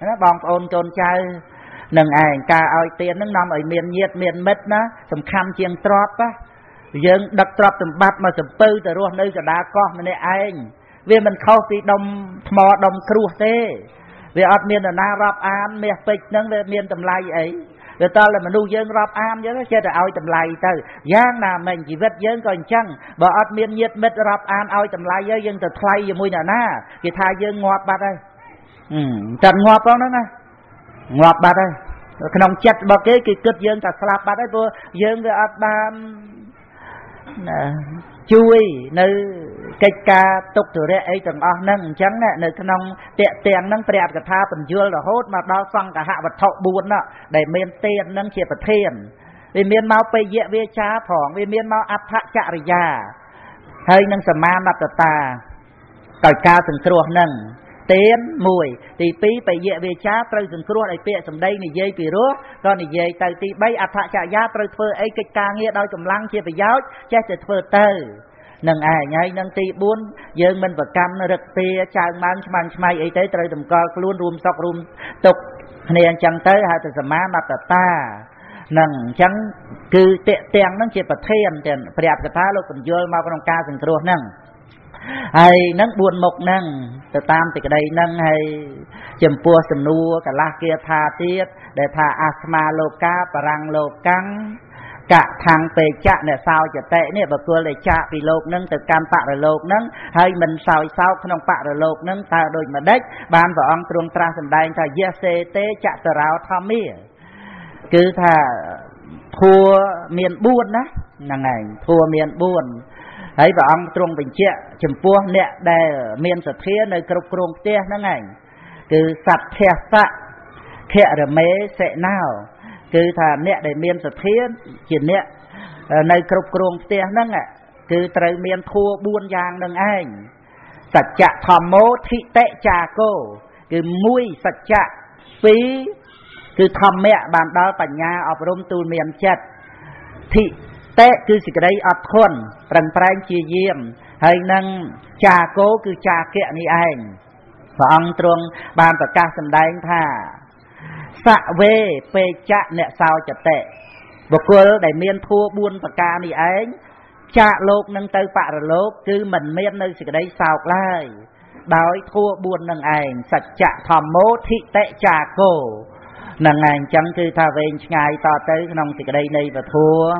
bong ôn chôn cháu nâng ảnh ca oi tiền nâng nông ở miền mít nó tầm khăn chiên trọp á dương đặc trọp tầm bắp mà tầm tư tầm ruộng nơi cả đá con này anh vì mình khóc thì đông mò đông kruh thế vì ọt miền ở na rọp an miền bịch nâng về miền tầm lai ấy vì ta là mình nuôi dương rọp an chứ chứ là oi tầm lai từ giang nào mình chỉ vết dương còn chăng bởi ọt miền nhiệt mít rọp an oi tầm lai với dương tầm thay với mùi nào na vì thay dương ngọt bạc đây tầm ngọt đó nó nè ngọt bạc đây nông chất bọc cái cực dương tầm sạp bạc đấy vừa dương về ọt bàn chui nơi cây ca tục từ đây ấy từng ăn nâng trắng nè nơi cái nông tiện tiền nâng đẹp cả tha phần dưa là hốt mà đo xong cả hạ vật thọ buồn đó để miền tiền nâng chia vật thiên vì miền mau pê dễ vía cha thỏng vì miền mau áp thạ chạ rồi già hơi nâng sầm man mặt ta cởi cao từng cua nâng tiền mùi thì pí pê dễ vía cha từ từng cua này pê từng đây này dây pì rúa còn này dây từ thì bay áp thạ chạ già từ phơi ấy cây ca nghe đôi cầm lăng chia về giáo che từ phơi tơ nâng ai nhảy nâng ti buôn dương mình vật cam nó rực tia chàng mang mai ấy tới trời tầm co luôn rùm sọc rùm tục nên chẳng tới hai từ sầm má mặt ta nâng chẳng cứ tẹt tẹng nâng chỉ bật thêm tiền đẹp cả tha lúc còn vô mau con ca dừng cua nâng hay nâng buồn mộc nâng từ tam thì cái đây nâng hay chầm pua chầm nua cả la kia tha tiết để tha asma loka parang lokang cả thằng về chạ này sao chả tệ này bà cua lại chạ vì lột nâng từ cam tạ rồi lột nâng hay mình sao sao không tạ rồi lột nâng ta đôi mà đấy ban vợ ông trương tra thành đại ta GCT chạ từ rào tham mía cứ thà thua miền buồn á là ngày thua miền buồn ấy vợ ông trương bình chạ chấm pua nẹt đè miền sạt khía nơi cục cồn tia nó ngày cứ sạt thẹt sạt thẹt rồi mấy sẽ nào cứ thà nẹt để miên sạch thiết chỉ nẹt nơi cột cồn tia nâng ạ cứ trời miên thua buôn giang nâng anh sạch chạ thầm mố thị tệ trà cô cứ mui sạch chạ phí cứ thầm mẹ bàn đó tận nhà ở rôm tu miền chật thị tệ cứ chỉ cái đấy ở thôn rừng panh chi diêm hay nâng trà cô cứ trà kẹo như anh và ông trương bàn và ca sầm đai anh thà sạ về phê chạ nẹ sao chả tệ và cô để miên thua buôn và ca này ấy chạ lột nâng tơ phạ rồi lột cứ mình miên nơi cái đấy sao lại đói thua buôn nâng ảnh sạch chạ thòm mố thị tệ trà cổ nâng ảnh chẳng cứ thà về ngày to tới nông thì cái đây này và thua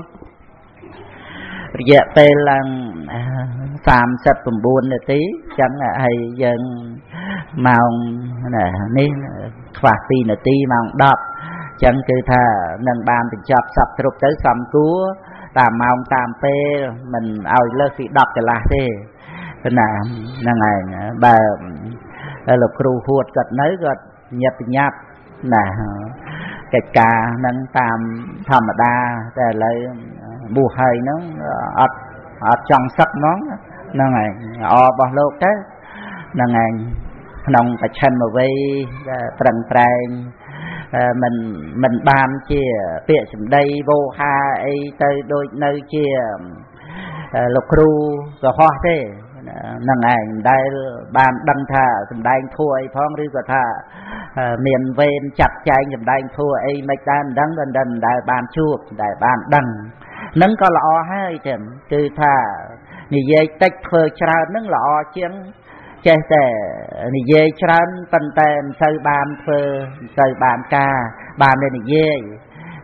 dạ tê lần xàm sập cùng buôn là tí chẳng là hay dân màu nè nên và phi nửa ti mà ông đập chẳng cứ thà nâng bàn thì chập sập trục tới sầm cúa tạm mong tạm pe mình ôi lơ phi đập cái lá thế là nâng này bà lục cù huột gật nấy gật nhặt là cái cà nâng tạm thầm đa để lấy bù hơi nó ọt trong sắc món nâng này ọ bỏ lột đấy nâng này nông cả chân mà vây trần tràng mình bàn chia bịa sầm đây vô ha ấy tới đôi nơi chia lục ru và hoa thế nâng ảnh đây bàn đăng thà sầm đây thua ấy phong rư của thà miền ven chặt chai sầm đây thua ấy mấy đàn đăng gần đần đại bàn chuột đại bàn đăng nâng có lọ hai chấm từ thà như vậy tách phơi trao nâng lọ chiếm chế để nị dê trán tần tèn sơi bàn phơ sơi bàn ca bàn nên nị dê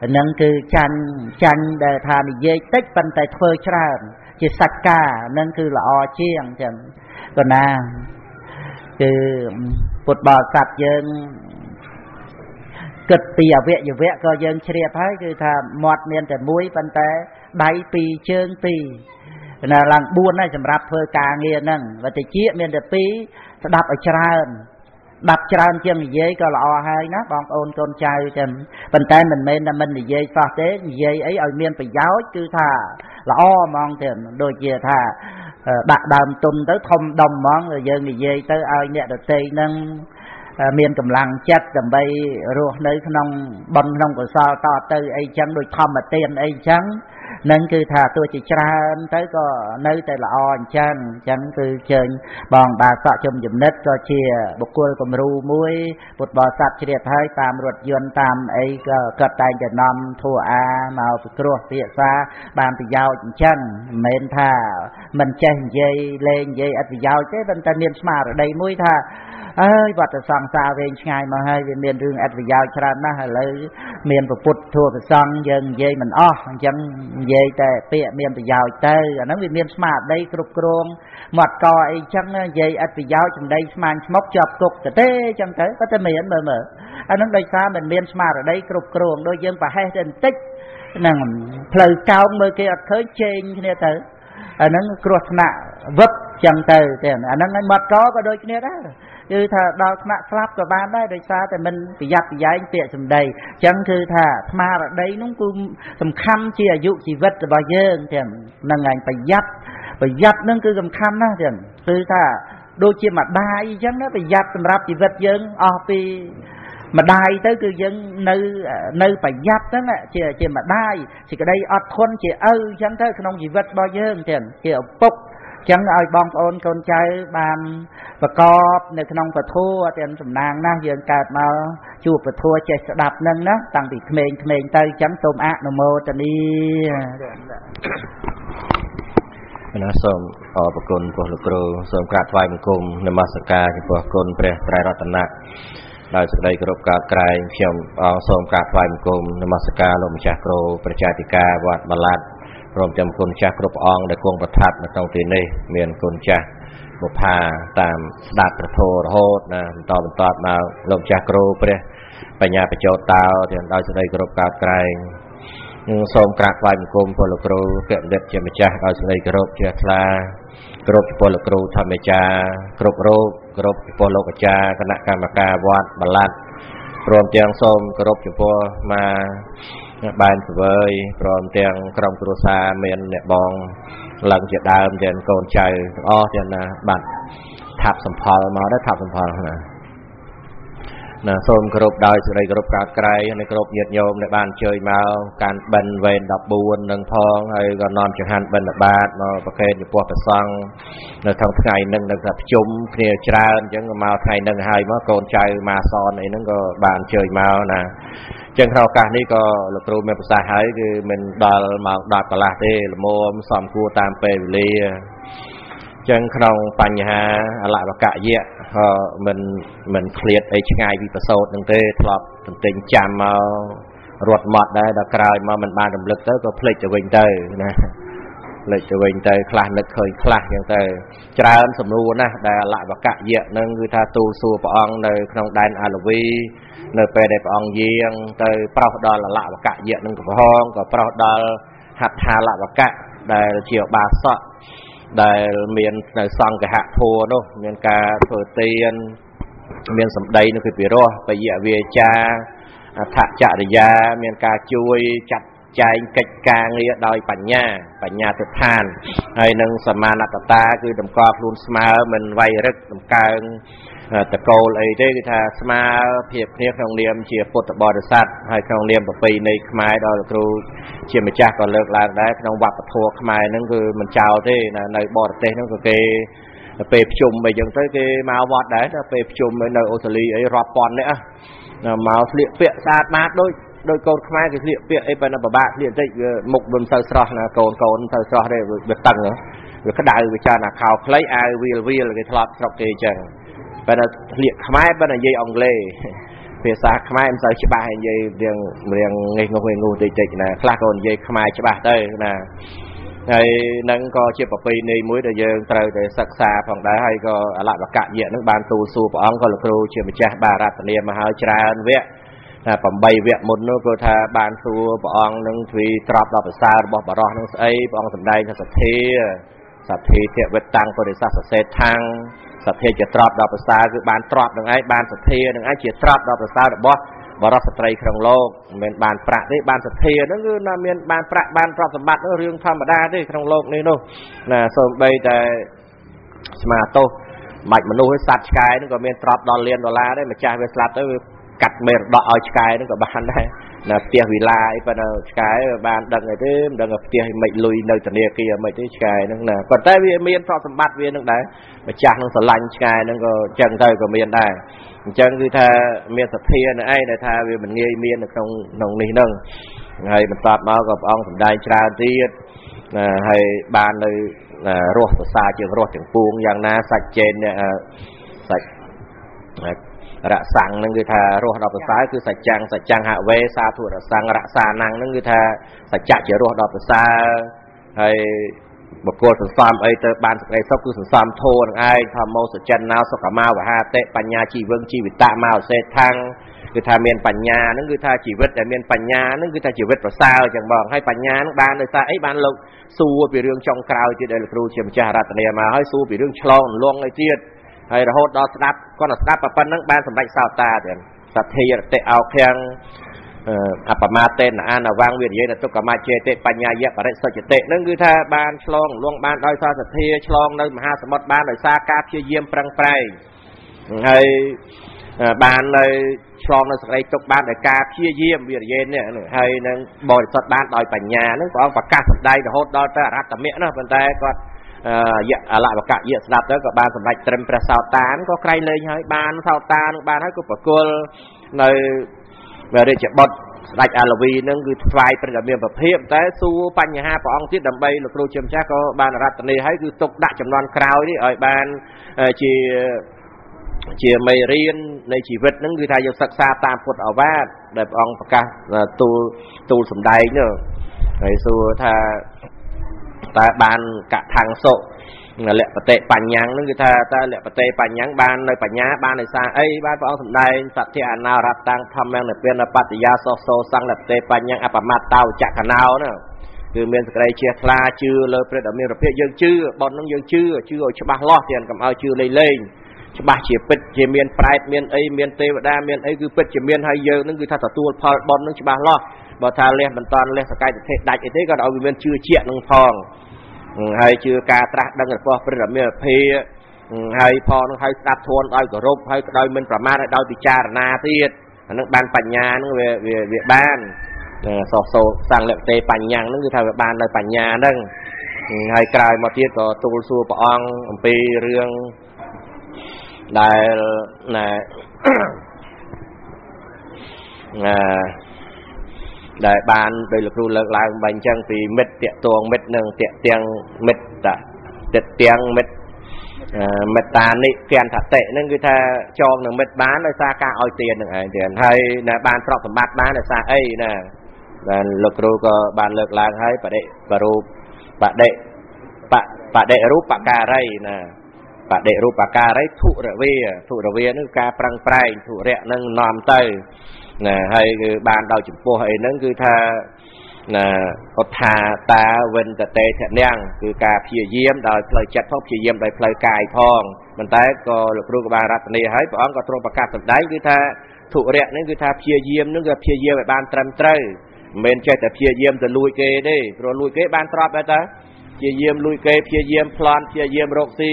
nâng cứ chanh để thà nị dê tích tần tèn phơ trán chỉ sạch ca nâng cứ lọ chiêng chừng còn à cứ bột bò sạch dân cực tìa vệ coi dân chìa thái cứ thà mọt miên tèn muối tần tèn đáy pì chương pì là làng buôn này sầm rập phơi cà nghe nè và từ chiếc miền đất pí đập ở tràn đập tràn chiêm dây coi lọ hai nó bọn ôn con trai trên bên tay mình men là mình dây pha thế dây ấy ở miền phải giáo cứ thà lọ mong tiền đôi kia thà đặt đầm tùm tới thông đồng món rồi giờ mình dây tới ai nhẹ được tây nâng miền cầm làng chết cầm bay ruột nơi nông bông nông của sao to tư ấy trắng đôi thầm mà tiền ấy trắng nâng cứ thà tôi chỉ tràn tới có nơi tới là on chân chân cứ chân bằng bà sợ chôm dùm nết cho chia bột cua của mru muối bột bò sạch chia thay tam ruột yun tam ấy cật tay cho nằm thua à màu cua tiệt xa bàn thì giàu chân mình thà mình chen dây lên dây ăn thì giàu chứ bên ta niệm smart ở đây muối thà ơi vật sang xa về ngày mà hơi về miền đường ăn thì giàu tràn na hơi lấy miền bột bột thua thì sang dần dây mình o chân dây tệ bịa miền thì giàu tê nó về miền smart đây cục cua mặt coi chân dây ăn thì giàu trong đây smart móc chọc cục cái tê chân tới có tê miền mở anh nói đây xa mình miền smart ở đây cục cua đôi dân và hai trên tích năng lời cao mới kia khởi trên này tới anh nói cột nã vấp chân tới thì anh nói mặt có đôi kia đó cứ thà đo nã slap của ban đấy đời xa thì mình phải giặt phải giải tiện sầm đầy chẳng cứ thà mà ở đây nó cũng sầm khăm chỉ là dụ chỉ vật bao giờ thì năng ngành phải giặt nó cứ sầm khăm đó thì cứ thà đôi chia mặt đai chẳng đó phải giặt sầm ráp chỉ vật dân opi mà đai tới cư dân nơi nơi phải giáp đó nè chỉ mà đai chỉ cái đây ọt khôn chỉ ơi chẳng tới không gì vật bao giờ tiền kiểu bốc chẳng ai bong ôn con trai bàn và cọp nơi không phải thua tiền sầm nàng na giờ cạt mà chuột và thua chạy sẽ đạp nâng đó tăng thì mình tới chẳng tôm ạ nó mô tần đi mình đã sớm ở bậc con của lục rô sớm cả thoại bậc con namaskar của bậc con pre trai ratana đào sực đây gồm cả cài phèm áo sôm cả phai cùng namaskar lồng chakro prachatika vạt balat lồng châm côn chakro ong để cuồng bát thắt mà trong tiền này miền côn chak bộc hà tam đạt thô hốt nè tọt nào lồng chakro pre bả nhà bả châu tao thì đào sực đây gồm cả cài sôm cả phai cùng polukro kẹm đẹp chém chả đào sực đây gồm chả la gồm polukro tham chả gồm rôกรบจุปโลกจาคณะกรรมการวัดบาลัดรวมเตียงส้มกรบจุปมาบานเสวยรวมเตียงกรมกรุษาเมียนเนบองหลังจากเดิมเจนโกนใจอ้อเจนนะบัดทับสัมพอมาได้ทับสัมพอนะนะส้มกรบได้สุดเลยกรบกาดไกลในกรบเย็ดโยมในบ้านเชยมาการบันเวนดับบูนหนึ่งพองไอ้ก็นอนจังหันบันดับบาดมาประเคนอยู่ปวดประซังในทางไทยหนึ่งในสับจุ่มเคลียร์จานจังมาไทยหนึ่งไฮมาโกนใจมาซอนไอ้นั่นก็บ้านเชยมานะจังเราการนี้ก็หลักรู้เมื่อภาษาไทยคือมันดอลมาดอลกะลาเต้ละโมมสอมกูตามเปรี จังเราปัญหาอะไรประกาศเยอะmình khliệt ấy ngay vìประสบตั้งแต่ทลอบตั้งแต่จำมารวดหมดได้ดักกลายมามันบานดำลึกแล้วก็พลิกจะวิ่งเตยนะพลิกจะวิ่งเตยคลานนึกเคยคลานอย่างเตยจราอันสมรู้นะได้ละประกาศเยอะนั่งคือทาตูสัวปองในขนมแดนอาลวีในเปรย์ในปองเยียงเตยเปล่าดอลละประกาศเยอะนั่งกับห้องกับเปล่าดอลหัดทาละประกาศได้เฉียวบาสได้เมียนในซังกับหะโทเนาะเมียนกาเผอเตียนเมียนสำได้นั่นคือปีรอไปเยาเวียจาถะจริยาเมียนกาช่วยจัดใจกิจการเรียดอยปัญญาติดทานไอ้นั่งสมานัตตาคือดมกอพลุนสมาเหมือนไวรัสดมกางตะโกนไอ้ได้คือท่าสมาเพียบเทียบทองเลียมเชียบปตบอดสัตว์ให้ทองเลียมปีในขมายดอยครูเชียบไม่จักก็เลิกลาได้ทองวัดทัวขมายนั่นคือมันเจ้าที่ในบอดเตนั่นก็เกเปรียบชุมไปยังtới cái máu vọt đấyเปรียบชุมในออสเตรเลียไอ้รอปอนเนี่ยมาเสียเปียสาดมาด้วยโดยโกนมาคือเรียบเปียไอ้ปนบบะเรียนได้หมกบนเสาสระนะโกนเสาสระได้แบบตังเหรอแบบกระดาษวิจารณ์ข่าวคล้ายไอวีลเลยทลาบสระเกยจังปนเรียบขมายปนเยยองเล่เปียสาขมายมันใส่ฉบับเยยเรียงงูติดนะคลาโกนเยยขมายฉบับได้นะไอ้นั่งก็เชื่อปปีนี้มุ้ยเดียงเตยเดียศักษาผ่องได้ให้ก็หลักประกาศเยอะนักบานตูสูปองก็หลักครูเชื่อมิจฉาบารัตเนียมหาวิจารณ์เวทนะผมใบเวทมนต์นู้นก็ทาบานสูปองนั่งทวีตรับรับประสาบอบร้อนนั่งไอ้ปองสำได้ก็สัตย์เทียเวทตังก็เดียศักเสทังสัตย์เทียจะตรับรับประสาคือบานตรับนั่งไอ้บานสัตย์เทียนั่งไอ้เจียตรับรับประสาบอวรสตรีครองโลกเมียนบานประได้บานสเทียนั่นคือเมียนบานประบานตรสมบัติเรื่องธรรมดาได้ครองโลกนี่นู่นนะส่วนไปแต่สมาโตหมายมนุษย์สัตว์กายนั่นก็เมียนตรอบดอลเลียนดอลลาร์ได้มาจ่ายเวสลัดได้ cắt mệt đọa cái nó các bạn đây là tiền vì lại và là cái bạn đằng này thế đằng ở tiền mệnh lùi nơi tận địa kia mệnh thế cái nó là còn tay viên miền so sánh bát viên nó đấy mà chàng nó sờ lanh cái nó có chẳng thời của miền này chẳng cứ tha miền sập thiên này ai này tha vì mình nghe miền được trong nồng này nâng hay mình tập máu gặp ông cũng đại tra tiết hay bàn nơi ruột của xa trường ruột trường buông giang na sạch trên sạch rạ sang nâng người thà ruột đọt xa cứ sạch chàng hạ về xa thua rạ sang rạ xa năng nâng người thà sạch chạ chỉ ruột đọt xa hay một cô sùng xăm ấy tới ban sùng ấy sốc cứ sùng xăm thô ai tham mâu sạch chân nào sọc cả mau và ha tệ bành nhà chỉ vương chỉ bị tạ mau sẽ thăng người thà miền bành nhà nâng người thà chỉ vứt để miền bành nhà nâng người thà chỉ vứt vào sao chẳng bằng hay bành nhà nâng ban đời xa ấy ban lộc xua bị riêng trong cào thì đây là kêu chiêm trà rạt này mà hay xua bị riêng chlon loang ấy tiệt hay là hốt đó đáp con là đáp bắp nắng ban sầm lạnh sao ta tiền sập thi tệ ao keng apama tên là an là vang việt dây là tốc cả ma chê tệ panya dễ và đấy sợ chê tệ nâng cứ tha ban chlon loang ban đôi sao sập thi chlon nơi mà ha sầm mất ban đời xa cá chia diêm prang pray hay ban nơi chlon nơi sập đây tốc ban đời cá chia diêm việt dây nè hay nâng bồi sập ban đôi panya nâng có và cá sập đây là hốt đó ta ráp tầm miệng nó vấn đề còn lại một cạn dẹt đạp tới các bạn sầm lạnh trầm pra sao tán có cây lên hay ban sao tan ban hay có bạc cua nơi về đây chặt bật lạnh alvi nâng cứ vài phần làm việc và thêm tới xu pan nhà ha của ông tiết đầm bay lục lô chấm chắc có ban ratani hay cứ tục đại chấm non cào đi ở ban chỉ mày riêng này chỉ vứt nâng cứ thay cho sắc xa tam phật ở vát để ông bạc tu tu sầm đầy nữa ngày xưa tha ta ban cả thằng sộ là lệ bát tệ bàn nhang nó người ta lệ bát tệ bàn nhang ban nơi bàn nhá ban này xa ấy ban phong thần đây sạch thì anh nào rạp tăng tham mang là bên là patiya so so sang là tệ bàn nhang apamat tao chặt cả nào nữa từ miền tây chia la chưa lời về miền tây dương chưa bọn nó dương chưa rồi cho ba lo tiền cầm ao chưa lấy lên cho ba chỉ bịch chỉ miền tây miền ấy miền tây và đa miền ấy cứ bịch chỉ miền hai giờ nó người ta thảo tuôn bọn nó cho ba lo bảo thà lên bản toàn lên sài cái thế đại thế còn ở miền chưa chuyện nông thôn hay chưa cà tra đang ở phò bây giờ miền phi hay phò nó hay đạp thôn đôi của rộp hay đôi mình phải ma đôi bị cha na tiệt nó ban bàn nhà nó về ban sọt sọt sang lệ tê bàn nhà nó cứ thà về ban lại bàn nhà nâng hay cài mà tiệt có tu sửa bảo ăn về riêng đại này đại ban về lực lưu lực làm bánh chân thì mệt tiệt tuồng mệt nương tiệt tiếng mệt tạ tiệt tiếng mệt mệt ta nị tiền thật tệ nên người ta cho nương mệt bán nơi xa ca oi tiền nương ai tiền hay là ban trọ phẩm bát bán nơi xa ấy nè là lực lưu có ban lực làm hay bà đệ bà ru bà đệ rúp bà cà rây nè bà đệ rúp bà cà rây thụ rửa về nước ca prang pray thụ rẹ nương nòm tây nè hay bàn đầu chụp bộ hay nâng cứ tha nè ốt tha ta vân ta tê thẹn nang cứ cà phìa diêm đời phơi chặt phong phìa diêm đời phơi cài thong mình thấy có lực rùa bà rát này hết bọn có trộm bạc tập đấy cứ tha thụ rẹn nâng cứ tha phìa diêm nâng cứ phìa diêm về bàn trầm trơ mình chơi tập phìa diêm từ lui kê đi rồi lui kê bàn trọp đấy ta phìa diêm lui kê phìa diêm plan phìa diêm rộng si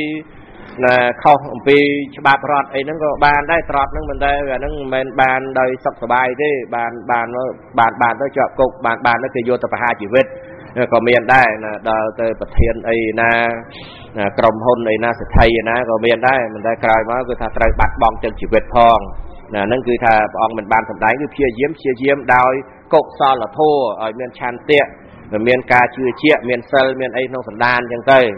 là không vì bà rọt ấy nó có bàn đây rọt nó mình đây và nó mình bàn đời sập sờ bài thế bàn nó chọn cục bàn nó kêu vô tập hai chỉ vết còn miền đây là đời từ bậc thiên ấy na cầm hôn ấy na sẽ thay na còn miền đây mình đây cài máu cứ thà trời bạt bong chân chỉ vết phong là nó cứ thà bong mình bàn thầm đánh cứ chia diêm đôi cục so là thua ở miền tràn tiện rồi miền ca chưa chia miền sơn miền ấy nó phần đan chân tây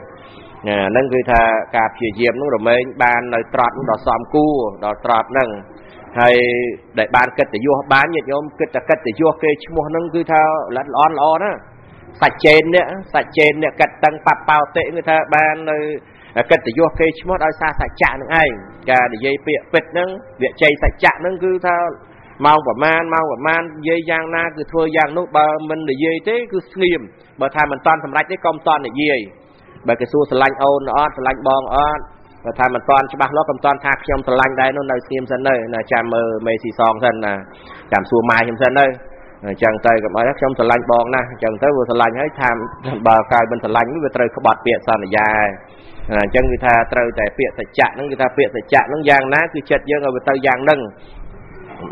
nâng cứ tha cà phê diêm nó rồi mới ban nơi trọt nó xóm cu đò trọt nâng hay để ban kết để vua bán nhiệt nhóm kết để vua kê mua nâng cứ tha lăn lon lon á sạch trên nữa kết tăng bạc bao tệ người ta ban nơi kết để vua kê mua đôi xa sạch chạ nâng ai cà để dây bịt nâng bịt chay sạch chạ nâng cứ tha mau và man dây giang na cứ thua giang nốt bờ mình để dây thế cứ nghiêm bờ thà mình toàn thầm lách thế công toàn để dây bởi cái xua sành ôn nó sành bong ớt và thà mình toàn cho bác nó cầm toàn thạc trong sành đây nó nơi xiêm sân đây là chạm mờ mê xì song sân là chạm xua mai trong sân đây chẳng tới cầm ở trong sành bong na chẳng tới vừa sành hết tham bờ cài bên sành mới vừa tới có bọt bịa sân là dài chẳng người ta tới tại bịa sạch chạm nó người ta bịa sạch chạm nó giang ná cứ chết dương rồi vừa tới giang nâng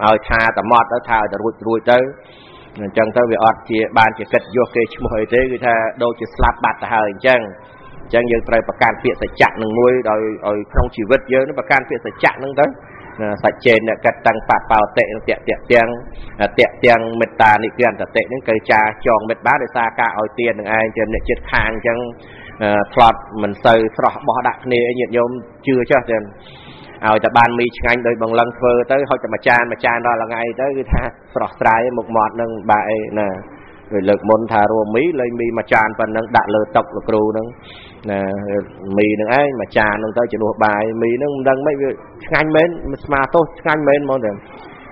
ឲ្យថាតមត់ទៅថាឲ្យតែរួចទៅអញ្ចឹងទៅវាអត់ជាបានជាគិតយកគេឈ្មោះអីទេគឺថាដូចជាស្លាប់បាត់ទៅហើយអញ្ចឹងយើងត្រូវប្រកាន់ពាក្យសច្ចៈនឹងមួយដោយឲ្យក្នុងជីវិតយើងប្រកាន់ពាក្យសច្ចៈនឹងទៅសច្ចេនកតាំងបបោតិនឹងតេទាំងមេត្តានិគ្រាន្តតិនឹងកើចាចងមិត្តបានដោយសារការឲ្យទាននឹងឯងជាអ្នកចិត្តខាងអញ្ចឹងផ្លត់មិនទៅស្រោះបោះដាក់គ្នាញាតិញោមជឿចាស់ទេឲ្យតែបានមីឆ្ងាញ់ដោយបងលឹងធ្វើទៅហុចតែមួយចានដល់ថ្ងៃទៅគឺថាស្រស់ស្រាយមុខមាត់នឹងបាក់អីណាវាលើកមុនថារួមមីលេងមីមួយចានប៉ុណ្ណឹងដាក់លើតុលោកគ្រូហ្នឹងណាមីហ្នឹងឯងមួយចានហ្នឹងទៅជំនួសបាយមីហ្នឹងមិនដឹងម៉េចវាឆ្ងាញ់មែនស្មាទោសឆ្ងាញ់មែនហ្មងតែ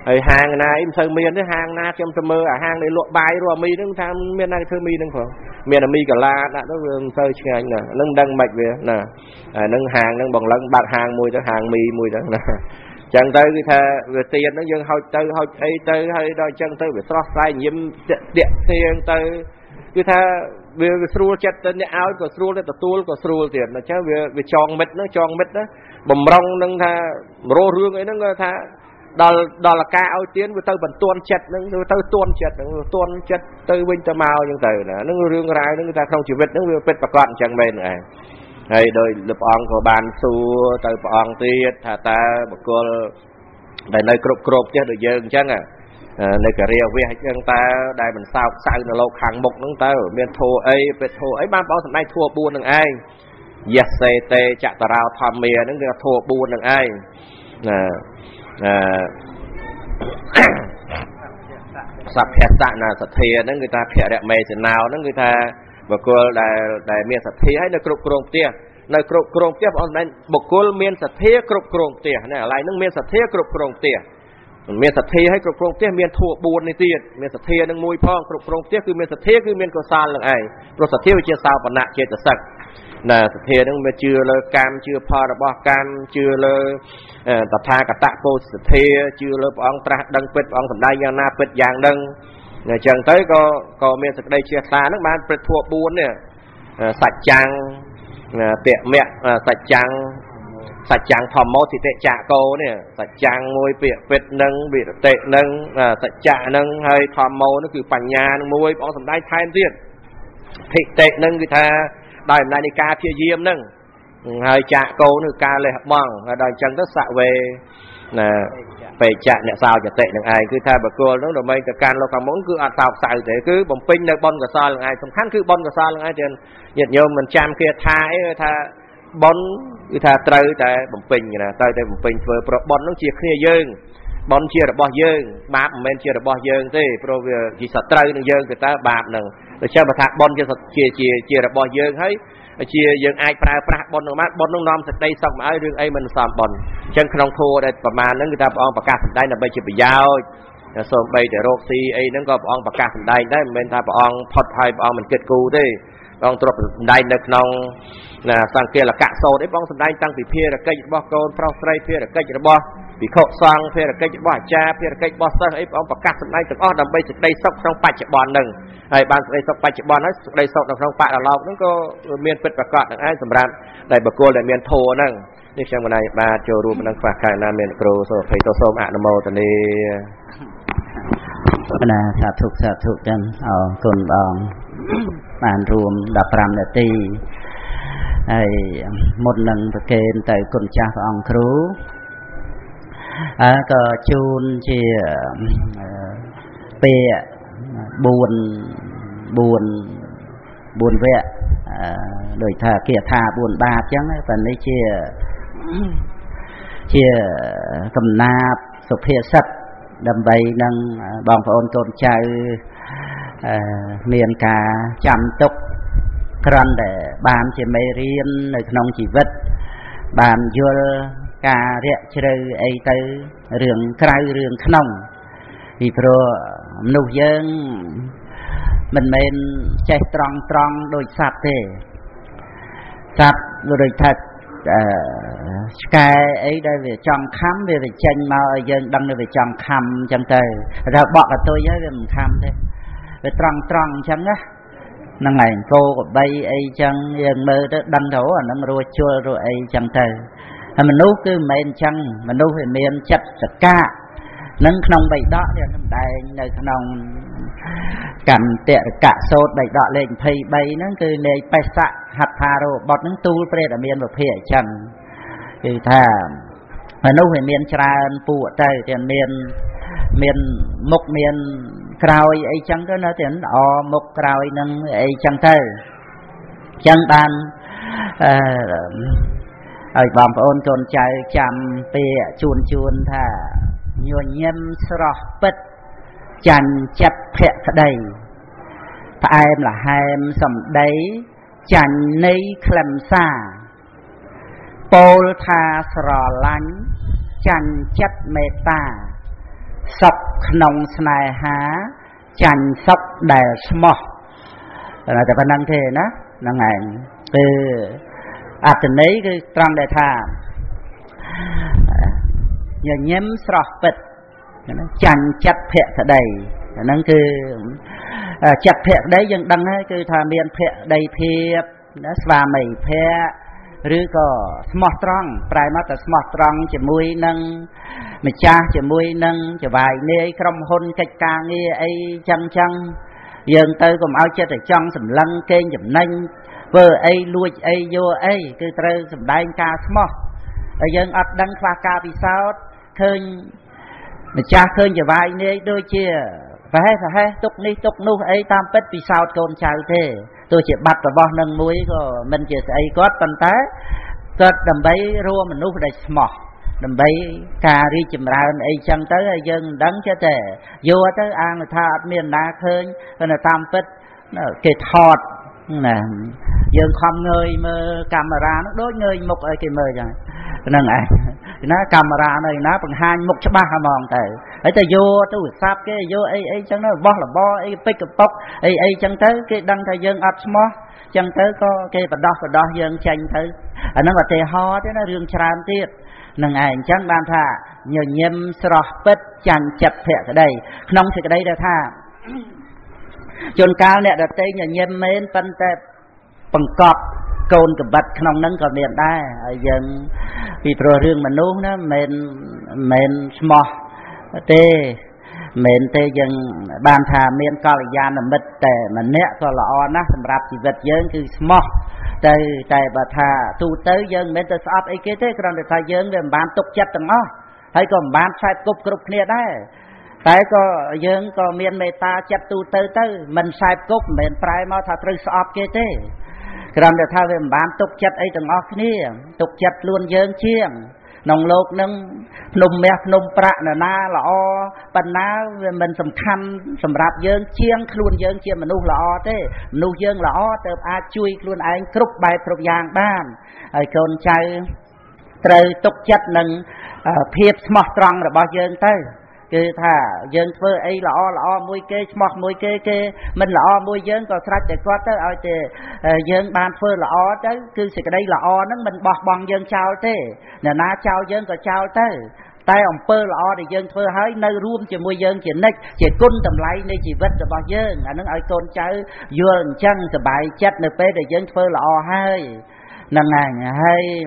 ហើយហាងណាអីមិនសូវមានទេហាងណាខ្ញុំទៅមើលអាហាងដែលលក់បាយរួមមីហ្នឹងថាមានណាគេធ្វើមីហ្នឹងផងមានតែមីកាឡាដាក់ទៅវាមិនសូវឆ្ងាញ់ណាហ្នឹងមិនដឹងម៉េចវាណាហ្នឹងហាងហ្នឹងបងឡើងបាត់ហាងមួយទៅហាងមីមួយទៅណាចឹងទៅគឺថាវាទៀនហ្នឹងយើងហុចទៅហុចអីទៅហើយដល់ចឹងទៅវាស្រស់ស្រាយញឹមតាក់ទៀងទៅគឺថាវាស្រួលចិត្តទៅអ្នកឲ្យក៏ស្រួលទៅទទួលក៏ស្រួលទៀតអញ្ចឹងវាចងមិត្តហ្នឹងបំរុងនឹងថារស់រឿងអីហ្នឹងគឺថាដល់ឱកាសឲ្យទៀនវាទៅបន្ទន់ចិត្តហ្នឹងទៅទន់ចិត្តទៅវិញទៅមកចឹងទៅណាហ្នឹងរឿងរ៉ាវហ្នឹងគឺថាក្នុងជីវិតហ្នឹងវាពិតប្រាកដអញ្ចឹងមែនហ្នឹងឯងហើយដោយលោកអង្គក៏បានសួរទៅព្រះអង្គទៀតថាតើបកលដែលនៅគ្រប់ចេះដូចយើងអញ្ចឹងនៅការាវាសអញ្ចឹងតើដែលមិនសោកសៅនៅលោកខាងមុខហ្នឹងតើមានធោអីពេតធោអីបានបោសម្ដែងធោ4ហ្នឹងឯងយសសេតេចតរោធម្មាហ្នឹងគឺធោ4ហ្នឹងឯងណាសភៈតណាសធាហ្នឹងគឺថាភរមេសណោហ្នឹងគឺថាបកលដែលមានសទ្ធាហើយនៅគ្រប់គ្រងផ្ទះព្រះអង្គបានបកលមានសទ្ធាគ្រប់គ្រងផ្ទះណាឥឡូវនឹងមានសទ្ធាគ្រប់គ្រងផ្ទះមានសទ្ធាហើយគ្រប់គ្រងផ្ទះមានធัว4នេះទៀតមានសទ្ធានឹងមួយផងគ្រប់គ្រងផ្ទះគឺមានសទ្ធាគឺមានកុសលនឹងឯងព្រោះសទ្ធាវាជាសោបនៈចេតសិកណាសទ្ធានឹងវាជឿលើកម្មជឿផលរបស់កម្មជឿលើតថាគតៈពោធិសទ្ធាជឿលើព្រះអង្គត្រាស់ដឹងពិតព្រះអង្គសម្ដែងយ៉ាងណាពិតយ៉ាងដឹងអញ្ចឹងទៅក៏មានសក្តីជាថានឹងបានព្រឹទ្ធធัว4នេះសច្ចាំងតមៈសច្ចាំងធម្មោទិតិចកោនេះសច្ចាំងមួយពាក្យពិតនឹងវិរតិនឹងសច្ចៈនឹងហើយធម្មោនោះគឺបញ្ញានឹងមួយព្រះសម្ដែងថែមទៀតភិតិនឹងគឺថាដោយអំណាចនៃការព្យាយាមនឹងហើយចកោនោះការលះបង់ហើយដល់អញ្ចឹងទៅសវេណាបេចៈអ្នកសោចតិនឹងឯងគឺថាបកលនោះដើម្បីទៅកាន់លោកខាងមុខគឺអត់សោកសៅទេគឺបំពេញនៅបុណ្យកុសលនឹងឯងសំខាន់គឺបុណ្យកុសលនឹងឯងទៀតញាតិញោមមិនចាំគេថាអីថាបុណ្យគឺថាត្រូវតែបំពេញណាត្រូវតែបំពេញធ្វើប្របុណ្យនោះជាគ្នាយើងបុណ្យជារបស់យើងបាបមិនមែនជារបស់យើងទេព្រោះវាជាសត្រូវនឹងយើងទៅតើបាបនឹងដូច្នេះបើថាបុណ្យជារបស់យើងហើយជាយើងអាចប្រើប្រាស់បុណ្យនោះបានបុណ្យនោះនាំសេចក្តីសុខមកឲ្យរឿងអីមិនសមបុណ្យអញ្ចឹងក្នុងធម៌ដែលប្រមាណហ្នឹងគឺថាព្រះអង្គប្រកាសសម្ដែងដើម្បីជាប្រយោជន៍សូម្បីតែរោគស៊ីអីហ្នឹងក៏ព្រះអង្គប្រកាសសម្ដែងដែរមិនមែនថាព្រះអង្គផុតហើយព្រះអង្គមិនគិតគូរទេព្រះអង្គទ្រព្យសម្ដែងនៅក្នុងសង្គាលកៈសោតអីព្រះអង្គសម្ដែងតាំងពីភារកិច្ចរបស់កូនប្រុសស្រីភារកិច្ចរបស់ភិក្ខុសង្ឃភារកិច្ចរបស់អាចារ្យភារកិច្ចរបស់សិស្សអីព្រះអង្គប្រកាសសម្ដែងទាំងអស់ដើម្បីសេចក្តីសុខក្នុងបច្ចុប្បន្នហ្នឹងហើយបានសេចក្តីសុខបច្ចុប្បន្នហើយសេចក្តីសុខនៅក្នុងបរិឡោកហ្នឹងក៏មានពិតប្រាកដនឹងឯងសម្រាប់ដែលបុគ្គលដែលមានធម៌ហ្នឹងនេះខ្ញុំបណ្ដាយបាទចូលរួមនឹងខ្វះខាតណាមានគ្រូសូមអភ័យទោសសូមអនុមោទនាបណ្ដាសាធុទាំងអរគុណបងបានរួម15នាទីហើយមុននឹងប្រគេនទៅគុណចាស់ព្រះអង្គគ្រូក៏ជូនជាពាក្យ4វគ្គដោយថាគាថា4បាបអញ្ចឹងតែនេះជាកំណាព្យសុភាសិតដើម្បីនឹងបងប្អូនកូនចៅមានការចាំទុកក្រំតែបានជាមេរៀននៅក្នុងជីវិតបានយល់ការរាក់ជ្រៅអីទៅរឿងក្រៅរឿងក្នុងពីព្រោះមនុស្សយើងមិនមែនចេះត្រង់ដោយសត្វទេសត្វដូចថាឆ្កែអីដែលវាចង់ខំវាទៅចេញមកឲ្យយើងដឹងថាវាចង់ខំអញ្ចឹងទៅតែបក់កតុយហើយវាមិនខំទេវាត្រង់អញ្ចឹងណាហ្នឹងឯងគោកបីអីអញ្ចឹងយើងមើលទៅដឹងទៅអាហ្នឹងរួចជល់រួចអីអញ្ចឹងទៅហើយមនុស្សគឺមិនមែនអញ្ចឹងមនុស្សវាមានចិត្តសកា nâng nông bày đọ đây nông cảm tiện cả sốt bày đọ lên thầy bày nâng cứ lấy bày sạ hạt thà rồi bọt nâng tu về là miền một phía trần thì thà mà nấu về miền tràn phụ trời tiền miền miền mộc miền cào ấy chẳng có nói tiền o mộc cào nâng ấy chẳng thầy chẳng ban ở vòng ôn còn chạy chạm bìa chuồn chuồn thà nhiều nhiễm sờ bứt chăn chặt khẹt đầy ta em là hai em sầm đấy chăn nấy khèm xa pol tha sờ lánh chăn chặt mệt ta sọc nồng sài há chăn sọc đầy smog là tập năng thế đó năng ngày từ à từ nấy cái trăng đại tha nhờ nhiễm sờ bứt chăn chặt phẹt đầy nâng cứ chặt phẹt đấy dân đăng ấy cứ tham biên phẹt đầy thiệp nó xòa mày phẹt rứa cỏ smart strong prai mắt là smart strong chỉ mũi nâng mà cha chỉ mũi nâng chỉ vài nơi trong hôn cách ca nghe ấy chăng chăng dân tới cùng áo chết để chăng sầm lăng kênh sầm nâng vợ ấy lui ấy vô ấy cứ tới sầm đai ca smart dân ắt đăng pha ca vì sao khơi mà cha khơi như vậy nên đôi chia phải hết tục ní tục nu ấy tam pet vì sao con chào thế tôi chỉ bắt và bón nâng muối của mình chỉ ấy có tận tá có đầm bấy rùa mình nu để mỏ đầm bấy cà ri chìm ra ấy chẳng tới dân đắng cho tệ vô tới ăn tha miền na khơi là tam pet kẹt thọt nè dân không ngơi mơ camera nó đối ngơi một ấy kì mơ rồi nâng này nó camera này nó bằng hai một cho ba hà mòn tới ấy ta vô tôi sắp cái vô ấy chẳng nó bo là bo ấy pick up pop ấy chẳng tới cái đăng thời dân up small chẳng tới có cái và đo dân tranh tới à, nó mà tê ho thế nó riêng tràn tiết nâng này chẳng ban tha nhiều nhiễm sờ bứt chằn chặt thẹ ở đây nông thì ở đây là tha chôn cao nè đặt tay nhiều nhiễm mến phân tẹp bằng cọp côn cầm bật nông nâng còn miền đây dân vì pro riêng mình nuông đó mình small tê miền tê dân ban thà miền cao là gian là mít tệ mình nè còn là on á làm rạp chỉ vật dân cứ small tê tê bà thà tu tới dân miền tê sắp ấy kế thế còn được thay dân để bán tục chất tầm ó hay còn bán sai cục cục kia đấy tại có dân có miền mê ta chất tu tới tới mình sai cục miền prai mau thà trừ sắp kế thế còn được thay về bán tục chất ấy tầm ó kia tục chất luôn dân chiêm nông lộc nâng nôm mẹ nôm prạ là na là o bần na mình sầm khăn sầm rạp dơn chiêng luôn dơn chiêng mình nuôi là o thế nuôi dơn là o từ a chui luôn anh cướp bài cướp vàng ban rồi còn chơi trời tục chất nâng phép mọt trăng là bao dơn tới cứ thả dơn phơi ấy là o môi kê mọt môi kê kê mình là o môi dơn còn sát để quát tới ai thì dơn ban phơi là o tới cứ xịt cái đây là o nó mình bọt bằng dơn chào thế nè na chào dân có chào tới tay ông pơ lọ để dân phơ hái nơi ruộng chỉ mua dân chỉ nách chỉ côn tầm lấy nơi chỉ vất bao dân anh nói ai con cháu vừa chân cái bài chết nơi pê để dân phơ lọ hay nằng ngày hay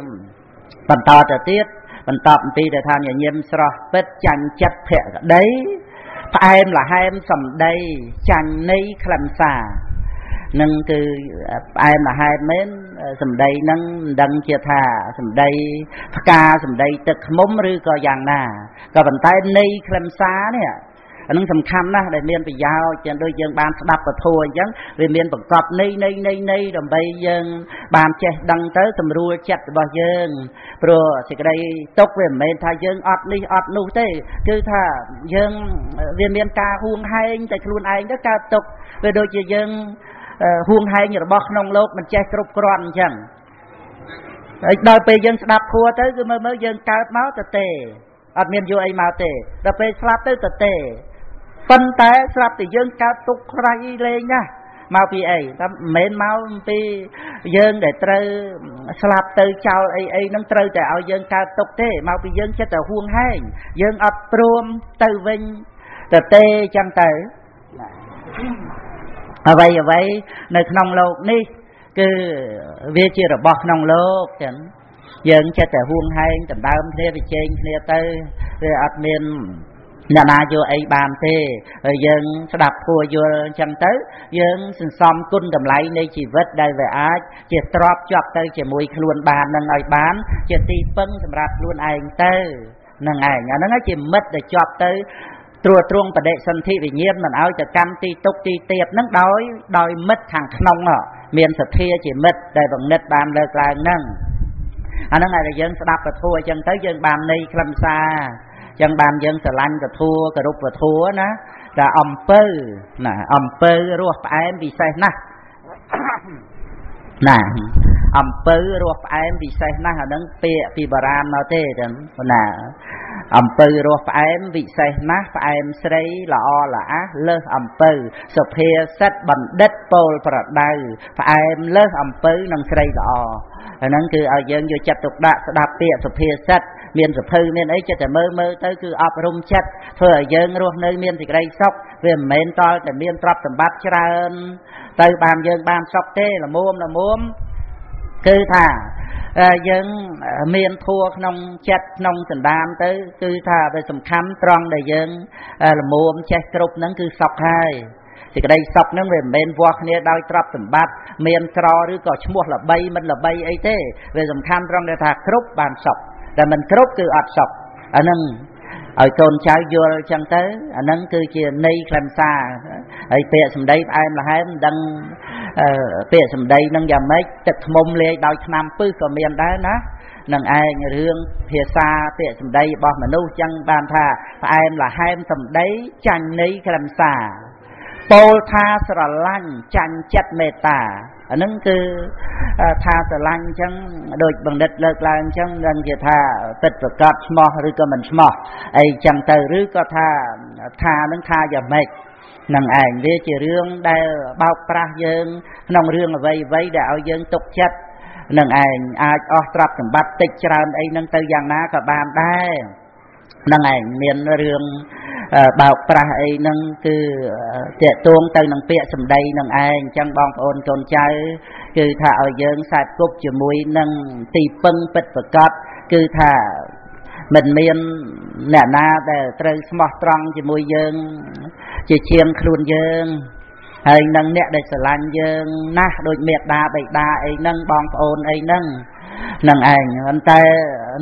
bàn tọt thời tiết bàn tọt ti để tham nhà nhiễm sờ bết chăn chết thẹ đấy hai em là hai em sầm đây chăn nấy làm xà nâng cứ ai mà hai mến sầm đây nâng đăng chia thà sầm đây ca sầm đây tức mống rư coi vàng nà coi bàn tay ni làm xá nè nâng sầm khăn nè để miền bị giao trên đôi dân ban đập và thua chẳng vì miền bằng cọp ni ni ni ni đồng bây dân ban che đăng tới sầm rùa chặt bao dân rồi thì cái đây tốt về miền thay dân ọt ni ọt nu thế cứ thà dân vì miền ca huông hai anh tại luôn anh đó ca tục về đôi dân huông hai như là bóc nông lột mình che cướp còn chẳng đôi pe dân đạp khua tới cứ mới dân cao máu tê tê ở miền vô ấy máu tê đôi pe slap tới tê tê phân té slap thì dân cao tục rai lên nha máu pi ấy ta mến máu pi dân để trừ slap từ chào ấy ấy nâng trừ để ao dân cao tục thế máu pi dân chết ở huông hai dân ấp prom từ vinh tê tê chăm tới à vậy à vậy nơi nông lộc ní cứ về chia là bọt nông lộc chẳng dân cho trẻ huông hay tầm đau thế về trên kia tới về admin Nà mà vô ấy bàn thế, dân sẽ đọc vô vô chẳng tới, dân xin xóm cun đầm lấy nơi chỉ vết đây về ác, chỉ trọp chọc tới chỉ mùi luôn bàn nâng ai bán, chỉ ti phân xâm rạp luôn ai tới, nâng ai nhỏ nó chỉ mất để chọc tới, trùa truông và đệ sân thị vì nhiên mình áo cho canh ti túc ti tiệp nâng đói, đói mất thằng nông ạ, miền sập thia chỉ mất để bằng nết bàn lợt lại nâng. Nó ngay là dân sẽ đọc và thua chân tới dân bàn ni khâm xa. Chẳng bàn dân sẽ lanh và thua, cả rút và thua nó là ẩm bơ ruột em vì xe nè. Nè, ẩm bơ ruột em vì xe nè, nó nâng bịa vì bà ràm nó thế. Nè, ẩm bơ ruột em vì xe nè, em sẽ đấy là o là á, lơ ẩm bơ. Sự phê xét bằng đất bồn bật đầu, em lơ ẩm bơ nâng sẽ đấy là o. Nâng cứ ở dân vô chặt tục đạ sẽ đạp bịa sự phê xét. Miền sập hư miền ấy chết mơ mơ tới cứ ọp rung chết thôi ở dân ruột nơi miền thì đây sốc về miền to thì miền trọp tầm bát trơn tới bàn dân bàn sốc thế là muôn cứ thả dân miền thua nông chết nông tình bàn tới cứ thả về sầm khám tròn đời dân là muôn chết trục nắng cứ sốc hai thì đây sọc nó về men vua kia đau trọp tầm bát miền trò rứa cỏ mua là bay mình là bay ấy thế về sầm khám tròn đời thả trục bàn sọc là mình cướp cứ ọt sọc ở nâng ở tôn cháu vô chân tới ở nâng cứ chia ni làm xa ở bịa xùm đây em là hai đang bịa xùm đây nâng giờ mấy tịch mông lê đòi nam pư của miền đó nó nâng ai rương phía xa bịa xùm đây bỏ mà nu chân bàn thà em là hai em xùm đấy chanh ni làm xa bồ tha sờ lanh chanh chất mê tà ở nâng cứ tha sờ lanh chẳng đôi bằng đất lợt lanh chẳng gần kia tha tịch và cọp mò rư cơ mình mò ấy chẳng từ rư cơ tha tha nâng tha giờ mệt nâng ảnh về chỉ riêng đây bao pra riêng nông riêng là vây vây đạo riêng tục chất nâng ảnh ai ở trập thầm bát tịch tràn ấy nâng từ giang ná cả bàn đây nâng ảnh miền riêng bảo pra ấy nâng cứ tiệt tuông từ nâng bịa sầm đây nâng anh chẳng bong ôn con trai cứ thả ở dân sạch cúc chừa muối nâng tì pưng bịch và cọp cứ thả mình miên nè na để từ smart trăng chừa muối dân chừa chiên khuôn dân ấy nâng nè để sờ lan dân na đôi miệt đa bảy đa ấy nâng bong ôn ấy nâng nâng ảnh anh ta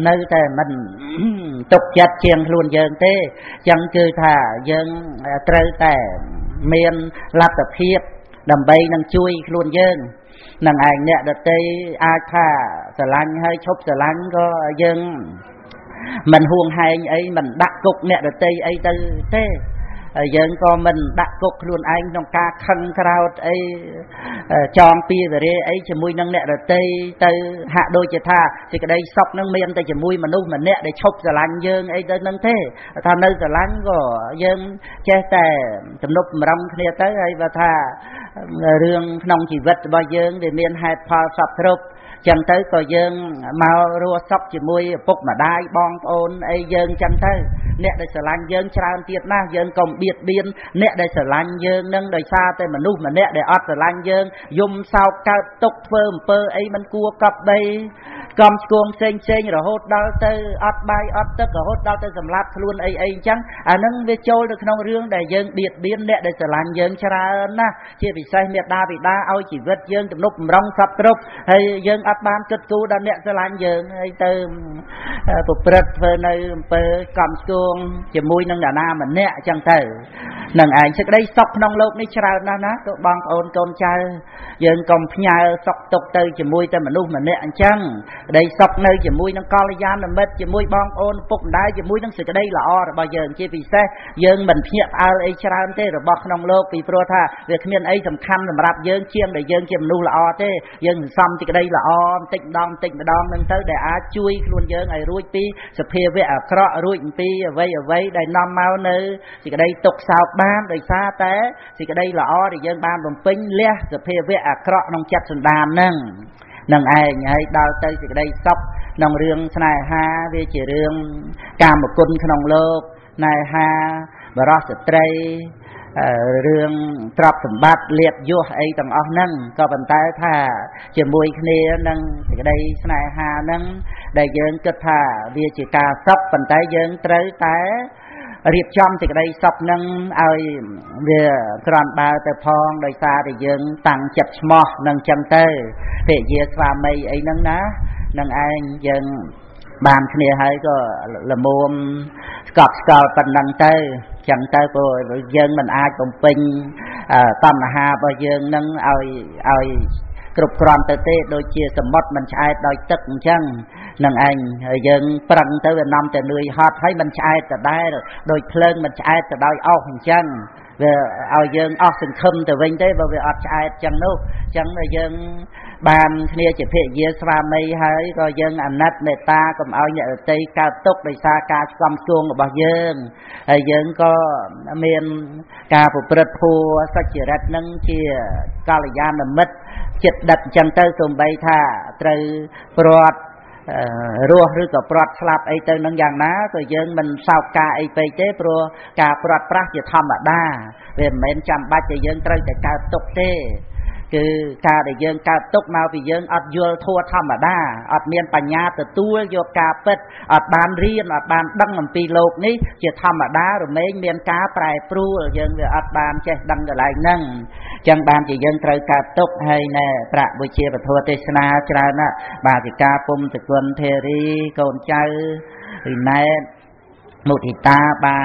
nơi ta mình tục chết chiên luôn dân thế chẳng cứ thả dân trơ ta miền lạp tập hiệp đầm bay nâng chui luôn dân nâng ảnh nè đợt tây ai thả sờ lanh hơi chốc sờ lanh có dân mình huông hai anh ấy mình đặt cục nè đợt tây ấy tư thế dân có mình đặt cục luôn anh trong ca khăn crowd ấy chọn pia về đây ấy chỉ mui nâng nẹt rồi tây tây hạ đôi chỉ tha thì cái đây sọc nâng miên tây chỉ mui mà nung mà nẹt để chọc giờ lanh dân ấy tới nâng thế tha nơi giờ lanh của dân che tè chấm nút mà rong kia tới ấy và tha riêng nông chỉ vật bao dân để miên hai pha sọc rụp chân tới coi dân mau rua sọc chỉ mui phục mà đai bong ôn ấy dân chân tới nè đời sờ lanh dân tràn tiệt na dân cộng biệt biên nè đời sờ lanh dân nâng đời xa tới mà nu mà nè đời ọt sờ lanh dân dùng sao cao tục phơm phơ ấy mình cua cặp đây cầm cuồng sen sen rồi hốt đau tới ọt bay ọt tức rồi hốt đau tới sầm lát luôn ấy ấy chăng nâng về trôi được nông riêng đời dân biệt biên nè đời sờ lanh dân tràn na chia bị say miệt đa bị đa ao chỉ vớt dân từ nút rong sập rục hay dân ọt ban cất cua đan nè sờ lanh dân hay từ phục vật về nơi về cầm cuồng chỉ mui nâng đà na mình nè chẳng thử nâng ảnh trước đây sọc nông lục này chả na ná tụi băng ôn con trai dân công nhà sọc tục từ chỉ mui ta mình luôn mình nè chẳng đây sọc nơi chỉ mui nâng con gian mình mất chỉ mui băng ôn phục đai chỉ mui nâng sự cái đây là o rồi bao giờ chỉ vì xe dân mình nhẹ ao ấy chả thế rồi băng nông lục vì pro tha việc miền ấy tầm khăn tầm rạp dân chiêm để dân chiêm nu là o thế dân xong thì cái đây là o tịnh đom nâng tới để á chui luôn dân ấy ruồi pi sập hề về ở cọ ruồi pi vậy đây năm mau nữ thì cái đây tục sao ban đời xa té thì cái đây là o thì dân ban đồng pinh lẽ rồi phê vẽ cọ nông chặt sườn đàn nâng nâng ai nhảy đào tây thì cái đây sóc nông riêng này ha về chỉ riêng cam một côn nông lộc này ha và rót sợi tây riêng trọp sầm bát liệt vô ấy tầng óc nâng có bàn tay thả chỉ mùi kia nâng thì cái đây này ha nâng đại dương kết thả về chỉ cà sóc bàn tay dương tới té Riệp chom thì đây sọc nâng ai về còn ba tờ phong đời xa thì dừng tăng chật mò nâng chân tơ thì dìa xòa mây ấy nâng ná nâng anh dừng bàn kia hay có là mồm cọp cọp phần nâng tơ chân tơ rồi dừng mình ai cũng pin tâm hà và dừng nâng ai ai cột còm tới tê đôi chia sầm mất mình chạy đôi tức chăng nâng anh dừng phần tới Việt Nam từ nơi hot thấy mình chạy từ đây đôi phơn mình chạy từ đôi ao chăng về ao dừng ao từng khum từ bên tới vào về ao chạy chăng đâu chăng là dừng bàn kia chỉ thể dễ xóa mây hay rồi dừng anh nát mẹ ta cầm ao nhẹ tê cao tốc đời xa ca cầm xuông của bao dừng dừng có miền ca của Phật Phu sắc chỉ rạch nâng chia cao là gian là mất chật đặt chân tới sùng bay tha từ Phật rùa rư của Phật slap ấy tới nâng giang ná rồi dân mình sao ca ấy về chế rùa ca Phật Phật chỉ thầm ở đa về mấy trăm ba chỉ dân tới để cao tốc thế cứ ca để dân cao tốc nào vì dân ở vừa thua thầm ở đa ở miền Bà Nha từ tua vô ca Phật ở ban riêng ở ban đăng làm pi lộc ní chỉ thầm ở đa rồi mấy miền cá phải rùa dân về ở ban chế đăng trở lại nâng chẳng bàn chỉ dân trời cao tốc hay nè bà buổi chiều và thua tết na cho nên bà thì ca pum từ quân thề đi còn chơi thì nè một thì ta bà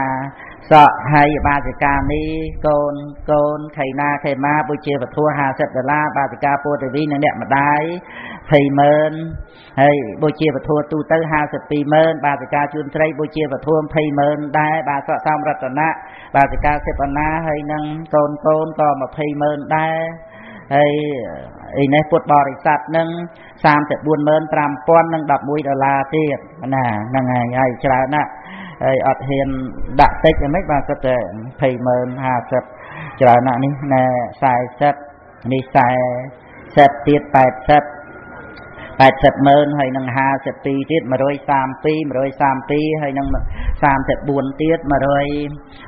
sợ hay bà thì ca đi còn thầy na thầy ma buổi chiều và thua hà sệt la bà thì ca pua từ vi nè đẹp mà đái thầy mơn hay buổi chiều và thua tu tới hà sệt pi mơn bà thì ca chuyên tây buổi chiều và thua thầy mơn đái bà sợ sao mà rạch na bà thì ca sệt na hay nâng con to mà thầy mơn đái hay ý này phụt bò thì sạch nâng sam thì buôn mơn tram pon nâng đập mũi đờ la tiệt nè nâng ngày ngày chả nè ở hiện đại tích mấy bà sắp thầy mơn hà sắp trở lại nãy nè sai sắp đi sai sắp tiết bài sắp mơn hay nâng hà sắp pi tiết mà rồi sam pi hay nâng sam sắp buồn tiết mà rồi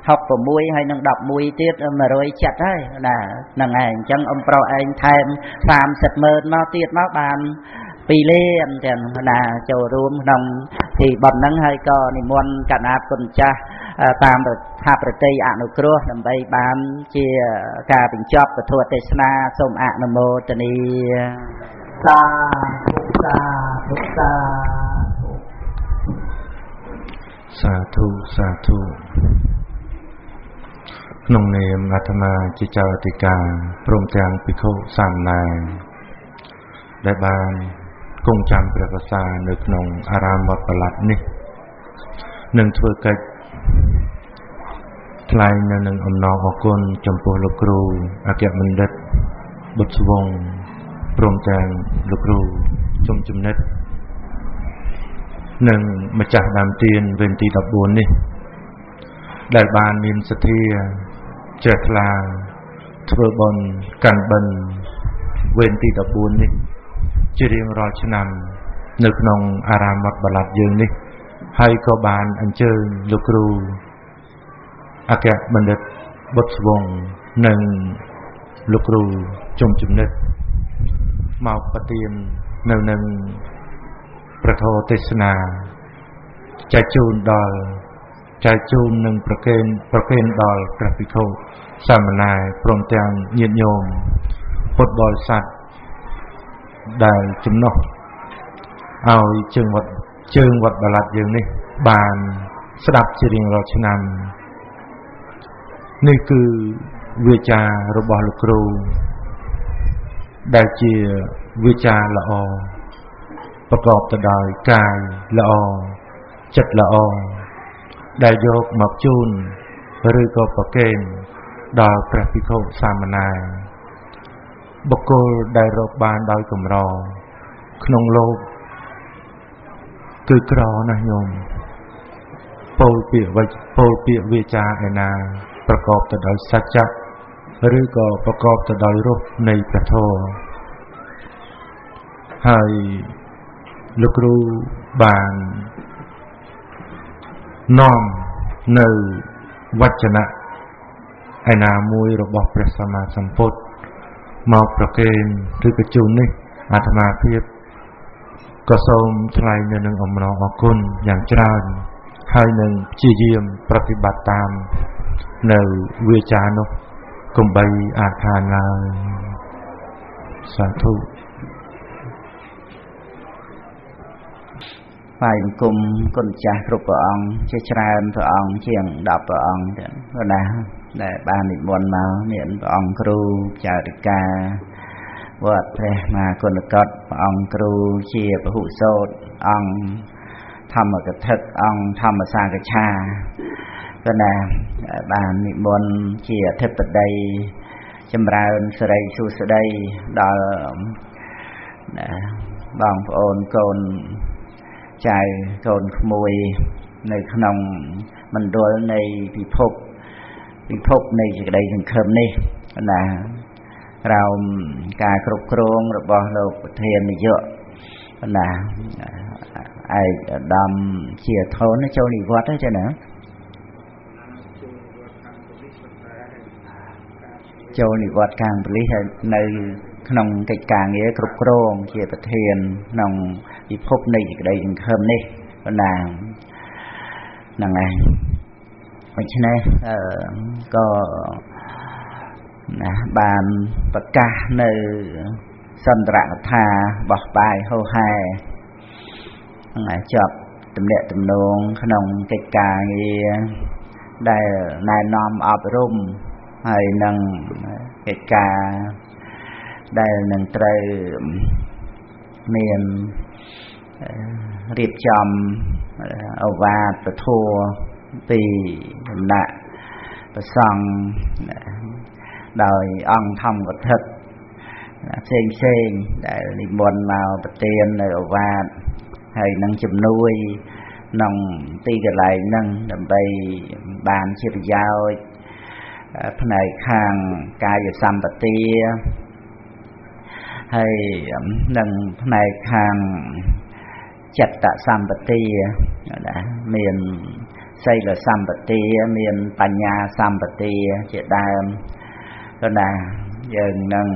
học của mũi hay nâng đọc mũi tiết mà rồi chặt đấy là nâng ảnh chẳng ông pro anh thêm sam sắp mơn nó tiết nó bàn vì lên trên là chầu rùm nông thì bọn nắng hơi co thì muốn cả nạp con cha tam được hạp được cây ạ nụ cua làm bay bán chia cả bình chóp và thua tê sna xôm ạ nụ mô tên đi ta sa thu nông niệm atma chi chào tì cả rôm trang bị khô sàn này đại ban công chăm về vật xa nước nồng aram và palat nè nâng thưa cách thay nâng âm nó học con trong phố lục rù ác mình đất bút vong prom trang lục rù trong chùm đất nâng mà trả đàm tiền về ti đọc buồn nè đại ban miền sát thia trẻ là thưa bồn cản bần về ti đọc buồn nè chỉ riêng rồi cho nằm nước nông aram vật bả lạt dương đi hay có bàn ăn chơi lục rù ác mình được bớt vòng nâng lục rù trong chùm đất màu bát tiền nâng prato tesna chai chun nâng prakeen đòi graphico samanai prom trang nhiệt nhôm bột bò sạch đại chấm nọ ao trường vật Đà Lạt dương này bàn sắp đặt chỉ riêng rồi cho nằm nơi cứ vừa trà rồi bỏ lục rù đại chia vừa trà là o bọc gọt từ đời cài là o chật là o đại dọc mập chun rồi có bọc kèm đòi practical samanai bậc cô đại rộp bàn đôi cầm rò nông lô cứ cỏ này nhom bầu bìa về cha enaประกอบแต่โดยสัจจะหรือก็ประกอบแต่โดยรูปในประโทให้ลูกครูบานน้อมในวัจนะเอนามวยระบบพระสัมมาสัมพุทธมาประเคนหรือกระจุนนี่อาตมาเพียบก็ส่งทลายเงินหนึ่งอมรออกุลอย่างเจ้าห Hai nâng chi diêm pratibat tam nâu vua cha nó cùng bay à khà là sản thu phải cùng con cha rụp ông chơi trai ông chuyện đọc ông rồi nè để ba mình buồn máu niệm ông kêu cha được ca vợ thề mà con được cất ông kêu chia và hụ sốt ông thầm ở cái thực ông thầm ở xa cái cha rồi nè ba mình buồn chia thực ở đây châm ra ơn sơ đây su sơ đây đó bằng ôn con chài cồn mùi nơi nồng mình đôi này bị phục này chỉ đây thành khơm này là rau cà cục cồn rồi bỏ lộc thêm này dựa là ai đầm chìa thốn nó cho đi vót đấy cho nữa cho đi vót càng lý nơi nồng cái càng nghĩa cục cồn chìa thêm nồng bị phốt này thì đây mình khơm này là nàng này mình trên đây có bàn bậc ca nơi sân rạng thà bỏ bài hô hài ngày chập tầm đệ tầm nông khăn ông cây cà nghe đây này nom ọp rôm hay nâng cây cà đây nâng trời miền riêng chậm ở và phải thua vì đã phải xong đời ăn thông vật thật sen để buồn màu bật tiền ở và hay nâng chụp nuôi nâng ti trở lại nâng đầm bay bàn chìa dao này khang cài vào xăm bật tia hay nâng này khang chặt tạ sampati miền xây là sampati miền panya sampati chợ đam rồi nè dừng nâng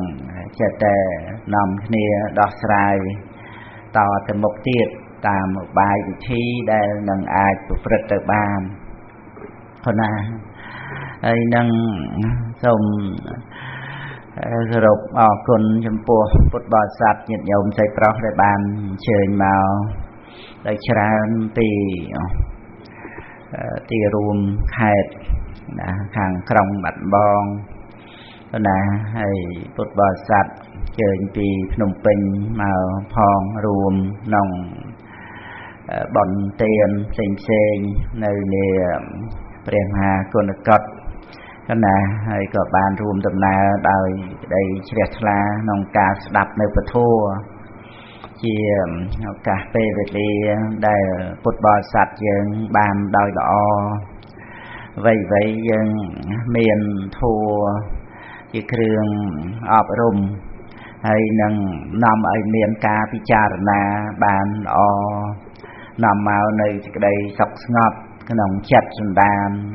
chợ tè nằm kia đọt sài tỏ từ một tiệt tạm một bài vị trí đây nâng ai của Phật tử ban rồi nè đây nâng xong rồi ở con chấm pua phật bảo sát nhiệt nhôm say pro đại ban chơi màu đại tràn tì ruộng hạt là hàng trồng bạch bòn là hay phật bảo sát chơi tì nông bình màu phong ruộng nồng bận tiền xinh xinh nơi nè bèn hà con cọt cái này hay có bàn rùm tầm này đời đây chết là nông cá đập nơi bờ thua chỉ cà phê về đi đây bột bò sạch dân bàn đòi đỏ vậy vậy dân miền thua chỉ kêu ọp rùm hay nâng nằm ở miền cá phi chả là bàn đỏ nằm vào nơi đây sọc ngọt cái nông chặt bàn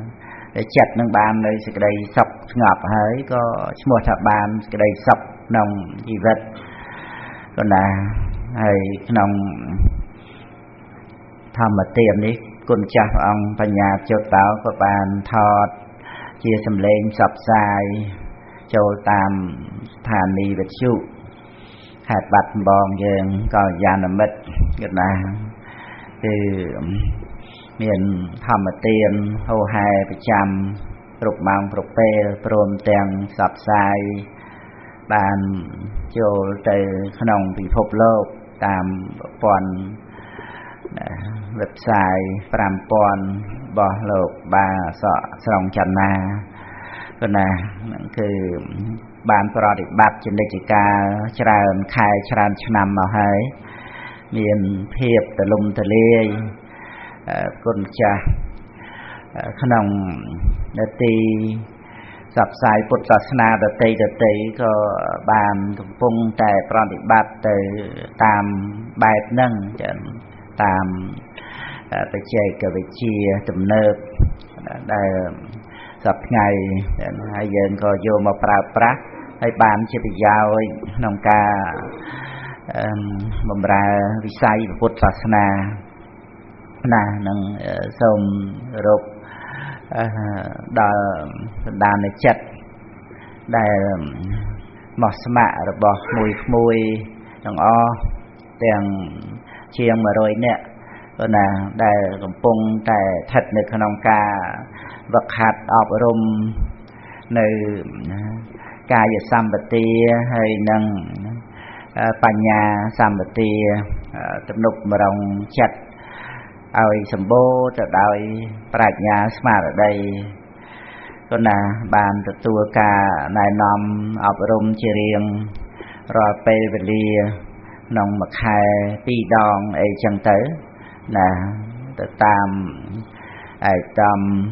để chặt nâng bàn nơi cái đây sọc ngập hỡi có một thợ bàn cái đây sọc nồng dị vật còn là hay nồng tham mà tiệm đi con cha ông và nhà cho táo có bàn thọt chia sầm lên sọc dài cho tam thà mì vật trụ hạt bạch bòn dường còn già nằm mệt còn là từ miền thầm ở tiền hầu hai phải chăm rục mang rục pe prom tiền sập sai bàn chiều từ khăn ông bị phục lộc tam pon vật sai pram pon bỏ lộc ba sợ sòng chăn na còn làคือបានប្រតិបត្តិចំណេះជាការច្រើនខែច្រើនឆ្នាំមកហើយមានភាពទលំទលាយcon cha khăn ông đợt tì sập sài bột sập na đợt tì có bàn cùng phung tại tròn địa bát từ tam bài nâng trận tam phải chơi cả phải chia tầm nợ đây sập ngày hai giờ có vô mà praprak hay bàn chơi bị giao khăn ông ca bầm ra vi sai bột sập na na nung som rok da dan chet dai mos ma robos mui mui nung o teng chiang 100 ne na dai kompong tae thit neu knong ka vak hat op rom neu kaya sampati hai nung panya sampati tập nục mà đồng chặt ơi sầm bố trở đòi bạc nhà smart ở đây con là bàn tập tua cả nài nòm ập rôm chia riêng rồi pe về lia nòng mặc hai pi đòn ấy chẳng tới là tập tam ấy tam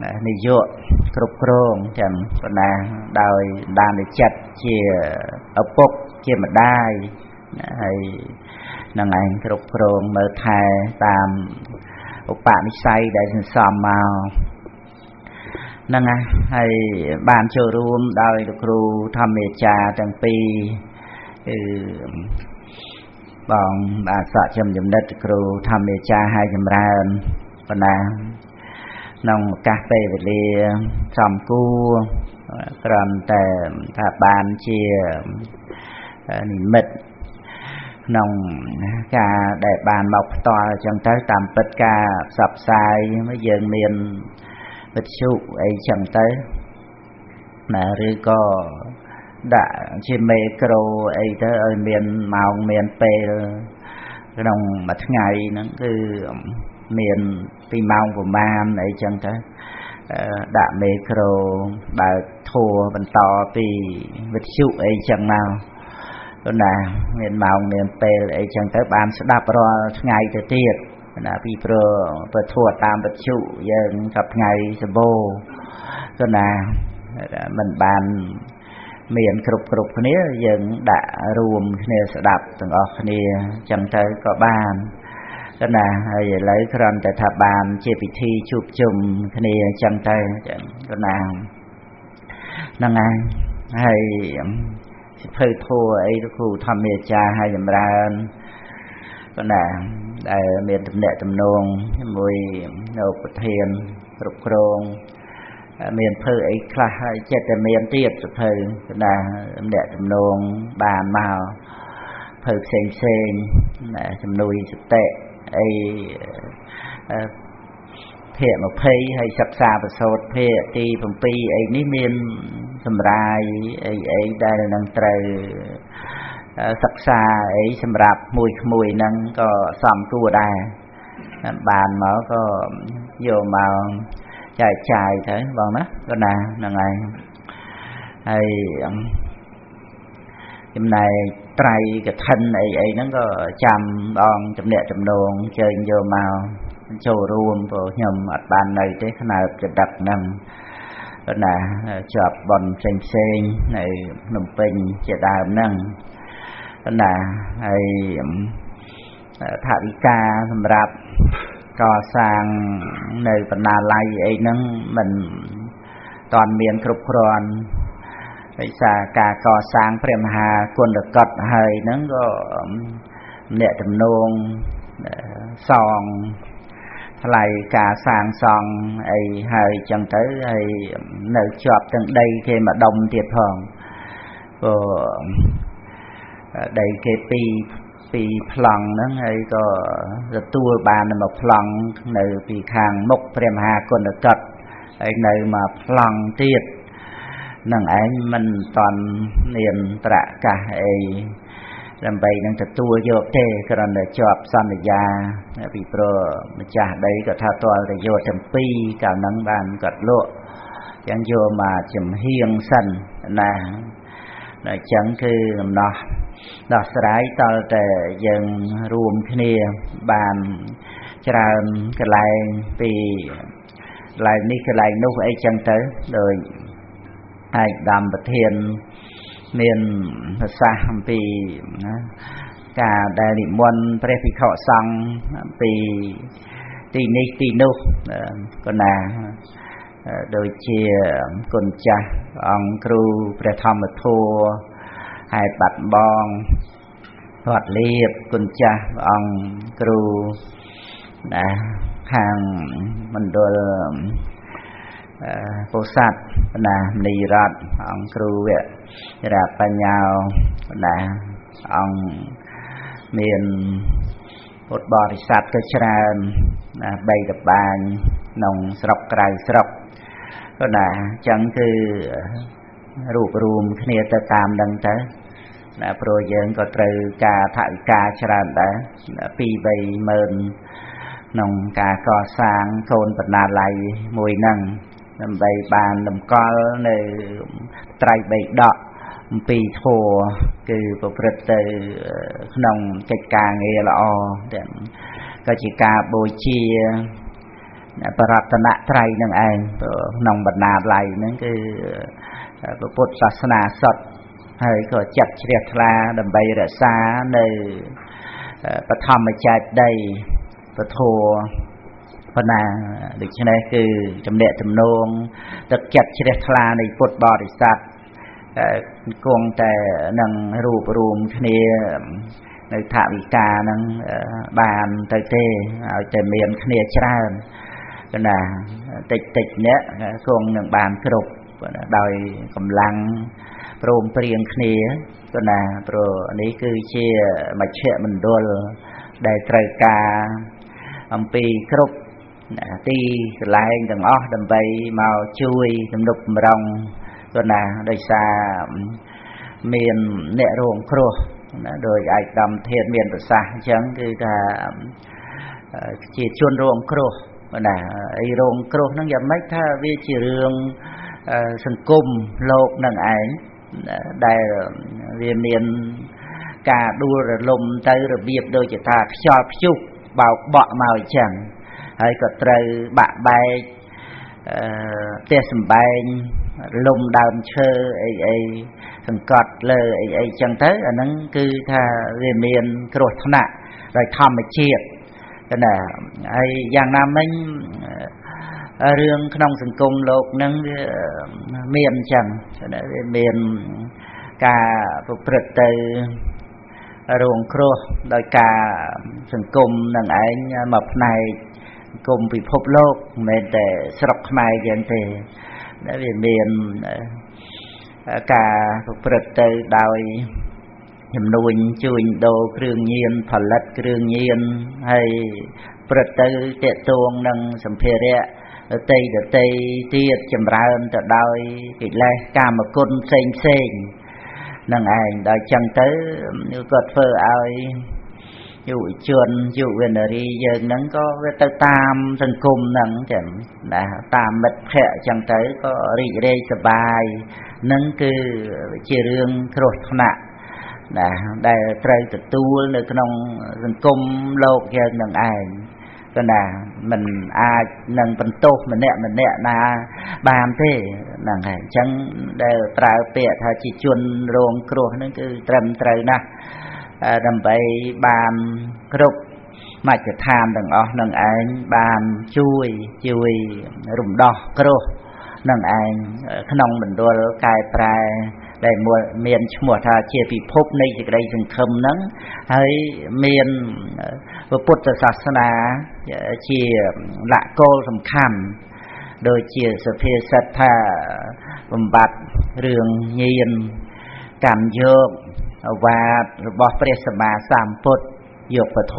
này dội cột cồn chẳng con là đòi đàn để chặt chia ấp bốc chia mặt đai hay năng anh kêu kêu mở thai tam bạn say để sắm màu năng anh hay bàn chơi room đòi được kêu tham gia trang pi bọn bà sợ chấm chấm đất kêu tham gia hai chấm ra còn là nông cà phê về lia sắm cua cònแต่ถ้าbàn chia mệt nông ca đại bàn mọc to chẳng tới tạm tất cả sập sai mới dần miền bịch sụp ấy chẳng tới mà rư co đã chim mê cro ấy tới ơi miền màu miền pê nông mặt ngày nó cứ miền tì màu của man ấy chẳng tới đã mê cro bà thua vẫn to tì bịch sụp ấy chẳng nào đó là miền màu miền tây ấy chẳng tới ban sẽ đáp rồi ngày tới tiệt là vì pro vật thua tam vật trụ giờ gặp ngày sẽ bồ đó là mình bàn miền cục cục này giờ đã rùm này sẽ đáp từng ở này chẳng tới có bàn đó là lấy khăn để thả bàn chia vị thi chụp chùm này chẳng tới đó là năng ai hay phơi thô ấy khu tham mê cha hay dầm ra con là miền tầm đệ tầm nôn mùi nộp thiền rục rôn miền phơi ấy khá chết là miền tiệt phơi con là tầm đệ tầm nôn bàn màu phơi xên tầm nuôi sụp tệ ấy thiện một phê hay sắp xa và sốt phê tì phòng phê ấy ní miền sầm rai ấy ấy đây là năng trời sắp xa ấy sầm rạp mùi mùi năng có xóm cua đài bàn mở có vô màu chài chài thế bọn nó có nà năng này hay hôm nay trai cái thân ấy ấy nó có chăm bọn chấm đệ chấm đồn chơi vô màu châu ruộng của nhầm ở bàn này thế nào được đặt nằm đó là chọp bòn xanh xanh này nồng pin chè đào nâng đó là hay thả đi ca làm rạp co sang nơi phần nào lại ấy nâng mình toàn miền cục ròn ấy xa ca co sang prem hà quân được cật hơi nâng có nhẹ tầm nông sòng lại cả sang song ấy hơi chẳng tới ấy nợ chọp từng đây khi mà đông thiệt hòn của đây cái pi plong nó ấy có tua bàn là một plong nợ vì hàng mộc prem hà còn được cật ấy nợ mà plong tiệt nâng ấy mình toàn liền tạ cả ấy làm vậy năng thật tua vô thế cái đó là chọp san là già vì pro mà cha đấy cả thao to là vô trầm pi cả nắng bàn gật lộ chẳng vô mà chầm hiên sần là chẳng cứ làm nọ đó sải to để dần ruộng kia bàn tràn cái lại vì lại ní cái lại nút ấy chẳng tới rồi ai đàm bậc thiên nên xa vì cả đại niệm môn prefix sang vì tì nô còn là đôi chia con cha ông kêu prefix một thua hai bát bong hoạt liệp con cha ông kêu hàng mình đôi bồ sát là nì rát ông kêu vậy là ba nhau là ông miền một bò sát cái chân là bay đập bàn nồng sọc cài sọc đó là chẳng cứ rụp rùm kia ta tam đằng tới là rồi giờ có từ cả thải cả chân đã pi bay mền nồng cả cỏ sang cồn bật nà lại mùi nằng nằm bay bàn nằm còi nơi trai bay đọt pi thua cứ bộc rực từ nồng cái cà nghe là o cái chỉ cà bồi chiaประตนะไตรนั่นเองนองบรรณาไหลนั่นคือพระพุทธศาสนาสดให้ก็จัดเรียกลาดำใบรักษาในประธรรมใจได้ประโทพนาดิฉันนี่คือจำเนจจำนงจะจัดเรียกลาในพุทธบริษัทกวงแต่นั่งรูปรวมเนี่ยในถาวิกานั่งบานเตยเตยแต่เมียนเนี่ยชราก็น่ะติดติดเนี้ยกองหนึ่งบานกรุบโดยกำลังโปร่งเปลี่ยนเนี้ยก็น่ะโปรนี้คือเชี่ยมาเชี่ยมันโดนได้ไตรกาอัมพีกรุบตีลายดังอ้อดังใบมาช่วยดังดุบมรองก็น่ะโดยสาเมียนเนื้อรวงครัวโดยไอ้ดำเทียนเมียนประสาจังคือถ้าจีชวนรวงครัวน่ะไอ้รวงครัวนั่งอย่างไม่ถ้าวิจิเรื่องสังคมโลกนั่งไอ้ได้เมียนกาดูระลมเตยระเบียบโดยจิตาชอบชุกเบาเบาเมาจังให้ก็เตยบะใบเตะสมใบลมดำเชอไอ้สังกัดเลยไอ้จังเต๋ออันนั้นคือถ้าเรียนเมียนกรดธนะโดยทำมาเชียบก็น่ะไอ้อย่างนั้นมันเรื่องขนมสังคมโลกนั้นเมียนจังก็น่ะเมียนการปรึกษาโรงครัวโดยการสังคมนั่งไอ้หมอบในกลุ่มพิภพโลกแม้แต่สรบขมายยันเตะได้เรียนเมียนcả vật tự đòi nhầm nuôi chui đồ kêu nhiên phật lật kêu nhiên hay vật tự tệ tuồng nâng sầm phê đấy tây được tây tiệt chầm ra hơn tự đòi kịch lai cả một côn xanh xanh nâng ảnh đòi chẳng tới như cột phơ ai dụ chuồn dụ gần ở đi giờ nâng có với tới tam thần cung nâng chẳng là tam mật khệ chẳng tới có rỉ đây sờ bàiนั่นคือเรื่องโกรธนะนะได้ไตรตตูในขนมสังคมโลกเรื่องหนึ่งไอ้ก็นะมันอาหนึ่งเป็นโต๊ะมันเนี่ยนะบางที่นั่งไอ้ฉันได้ตราเปรียถ้าจิตชวนโรงโกรธนั่นคือเตรมไตรนะดำไปบางกรุบมาจะทานดังอ๋อนั่งไอ้บางช่วยรุมดอกโกรธนั่งไอ้ขนมเหมือนตัวกายปลายได้มวลเมียนชั่วท่าเชียร์ปีพบในจิตใจจึงคำนั้นให้เมียนพุทธศาสนาเชียร์ละโกสำคัญโดยเชียร์สเปสัตถะบำบัดเรื่องเงียนการโยกว่าบอสเปรสมาสามพุทธโยกประโท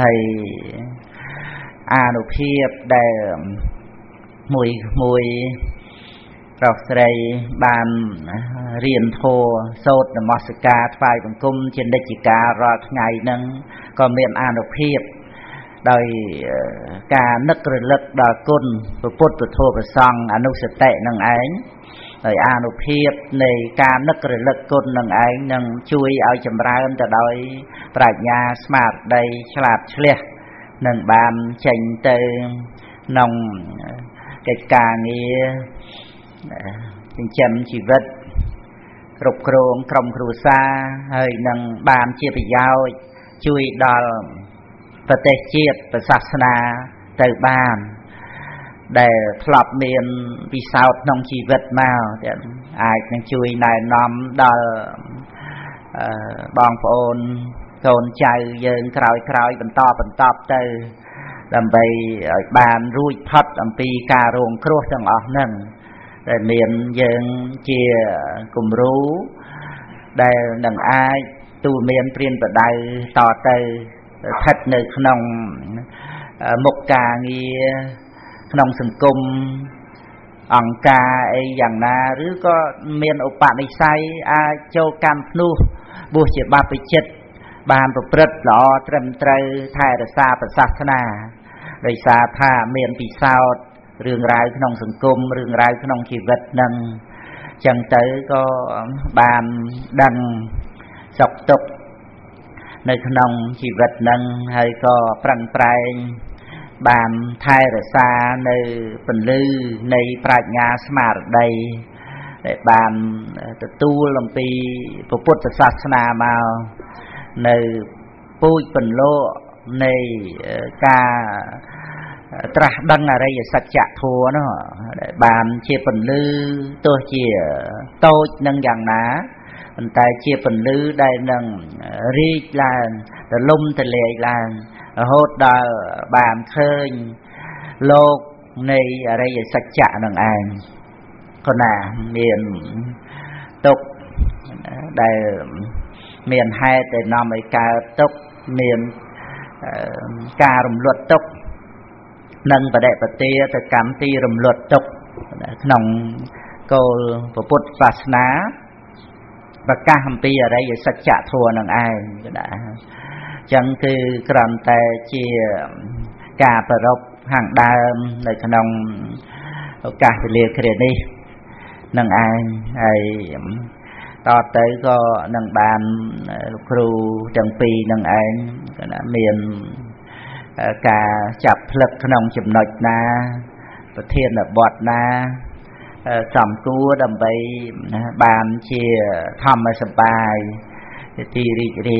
ให้อานุเพียบได้มวยเราใส่บานเรียนโทโซดมอสกาไฟบังคุมเช่นได้จิการอดไงนั้นก็เมียนอานุเพียบโดยการนึกระลึกดอกกุลประพุทธโทประซองอนุสเตนังเองโดยอานุเพียบในการนึกระลึกกุลนังเองนั้นช่วยเอาจำรายแต่โดยปรัชญาสมาร์ได้ฉลาดเฉลี่ยนั่งบานเช่นเตยนงกิจการนี้เป็นจำชีวิตรบโครงกรมครูซาเฮยนังบามเชียบยาวช่วยดอลประเทศเชียบประศาสนาเตยบามได้ทลอบเมียนพิสาวน้องชีวิตมาแต่อาจนังช่วยนายน้อมดอลบองโอน Thôn chào dương khói bần tọp tơ làm vậy bàn rùi phát làm pi cà ruộng khô trong ốc nâng rồi miệng dương chia cùng rú đây đằng ai tu miệng phiên vào đây tỏ tơ thật nơi nông một cà nghe nông sừng cung ẩn cà ấy dạng là rứa có miệng ốp bạn ấy say a châu cam nu buộc chỉ ba bị chết bàn bộc rất lọ trầm trề thay ra xa và sát na rồi xa tha miền vì sao rừng rải cái nông sừng côm rừng rải cái nông chỉ vật nâng chẳng tới có bàn đằng sọc tục nơi cái nông chỉ vật nâng hay có phẳng phai bàn thay ra xa nơi phần lư nơi phải nhà smart đây để bàn tu làm ti phục vụ cho sát na mao nơi vui phần lô nơi ca tra đăng ở đây sạch chạ thua nó bàn chia phần lư tôi chia tôi nâng dạng ná mình ta chia phần lư đây nâng ri là lung thì lệ là hốt đờ bàn khơi lô nơi ở đây sạch chạ nâng an còn là miền tục đây miền hai từ năm ấy ca tốc miền ca rầm luật tốc nâng và đệ và tia từ cảm ti rầm luật tốc nòng câu của Phật Vasana và ca hầm pi ở đây về sạch chạ thua nằng ai đã chẳng cứ cầm tay chia ca và rộc hàng đam để nòng ca thì liệt kề đi nằng ai ai to tới có nâng bàn kru trần pi nâng anh miền cả chập lực nông chụp nọt na thiên là bọt na sầm cua đầm bay bàn chia thầm ở sầm bài thì đi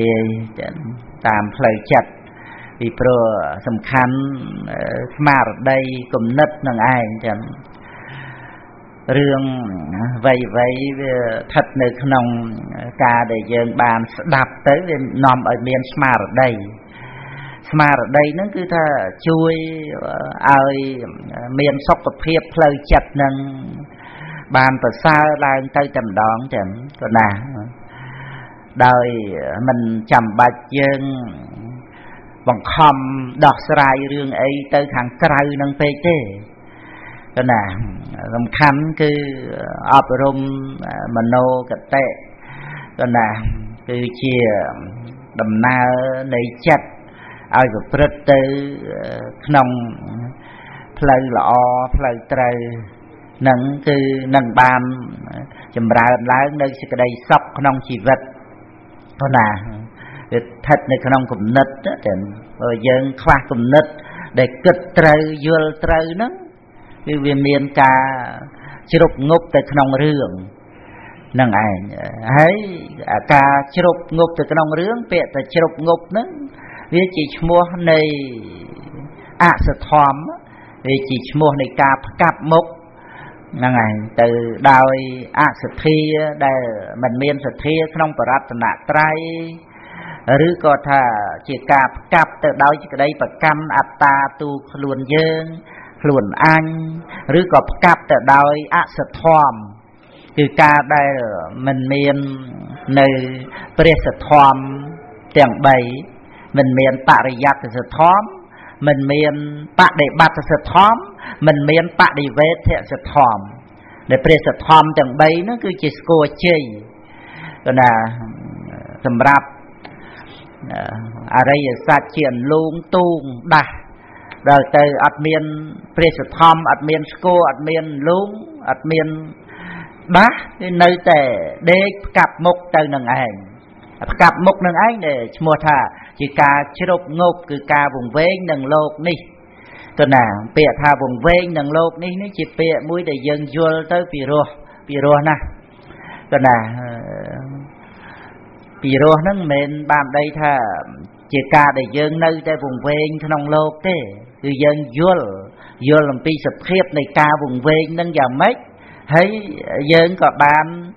tạm lời chặt vì pro sầm khăn smart đây cùng nứt nâng ai chẳng rương vậy vậy thật nơi nông ca để dân bàn đạp tới nằm ở miền smart đây nó cứ tha chui ơi miền sóc tập hiệp lời chặt nâng bàn từ xa là tay tầm đón chẳng còn nào đời mình chầm bạch dân bằng khom đọt sài rương ấy tới thằng cày nâng pê chứ đó là làm khánh cứ áp rôm mano cật tệ đó là cứ chia đầm na lấy chặt ai gặp rất tư nông phơi lọ phơi trời nâng cứ nâng bàn chầm ra lá nơi cái đây sọc nông chỉ vật đó là thật này nông cũng nứt rồi dân khoa cũng nứt để cật trời vừa trời nó vì viên miền ca chụp ngục từ nông rương nâng ai ấy ca chụp ngục từ nông rương bịa từ chụp ngục nữa vì chỉ mua này ạ sờ thòm vì chỉ mua này cạp mốc nâng ai từ đôi ạ sờ thia đời mình miền sờ thia nông paratana trai rứ có thà chỉ cạp từ đôi cái đấy và cam atta tu luôn dương luận anh rứ có cặp tại đôi ạ sật thòm từ ca đây mình miền nơi bề sật thòm tiếng bảy mình miền tạ rịa sật thòm mình miền tạ đệ bát sật thòm mình miền tạ đệ vế thẹn sật thòm để bề sật thòm tiếng bảy nó cứ chỉ score chơi rồi là sầm rạp ở đây sát chuyện lung tung đà đời từ admin president admin school admin luôn admin bác nơi tệ để cặp mục từ nâng ảnh cặp mục nâng ảnh để mua thả chỉ ca chụp ngục cứ ca vùng vén nâng lột ní tuần nào bịa thả vùng vén nâng lột ní nó chỉ bịa mũi để dân vô tới piro nè tuần nào piro nâng mình bàn đây thả chỉ ca để dân nơi tại vùng vén nâng lột thế cứ dân vô làm pi sập khiếp này ca vùng ven nâng giảm mấy thấy dân có ban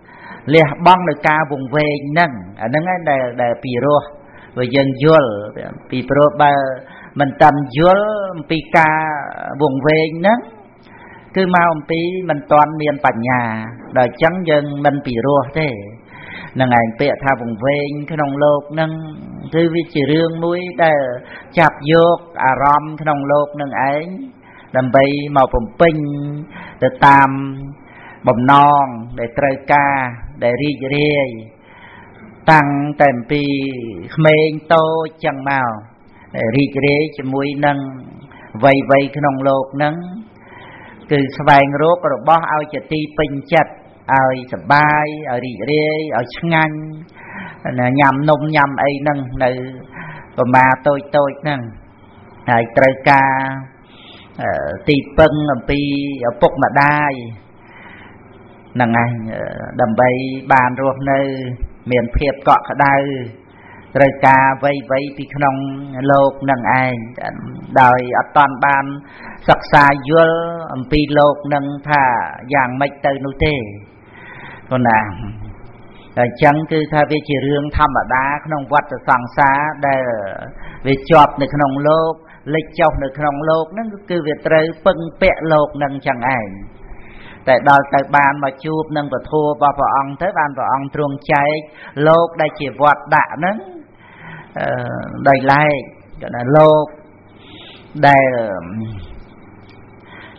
liệt băng này ca vùng ven nâng ở nâng ấy là piro và dân dùl bị ba mình tầm dùl bị ca buồn về nắng cứ mau bị mình toàn miền bạt nhà đời trắng dân mình bị rùa thế là ngày bịa thao vùng về cái nông lộc nâng cứ vì chỉ riêng mũi để chạp dược à rom cái nông lộc nâng ấy làm bay màu vùng pin để tam bồng non để trời ca để ri ri tăng tèm pi mền tô chẳng màu để ri ri cho mũi nâng vây vây cái nông lộc nâng cứ vài rốt rồi bỏ ao chợ ti pin chặt ai sập bay ở đi đây ở ngang nhầm nông nhầm ấy nâng nữ mà tôi nâng này trời ca tì pưng làm pi ở bốc mà đai nâng này đầm bay bàn ruộng nơi miền phiệt cọ đau trời ca vây vây thì không lột nâng ai đời ở toàn ban sặc xa dưa làm pi lột nâng thả dạng mạch tới nô tê còn là chẳng cứ thay vì chỉ riêng thăm ở đá không vật ở sáng xa để về chọp nơi không lột lịch chọc nơi không lột nó cứ về trời phân bẹ lột nâng chẳng ai tại đòi tại bàn mà chụp nâng và thua vào vào ông tới bàn vào ông truông cháy lột đây chỉ vọt đạ nâng đầy lại gọi là lột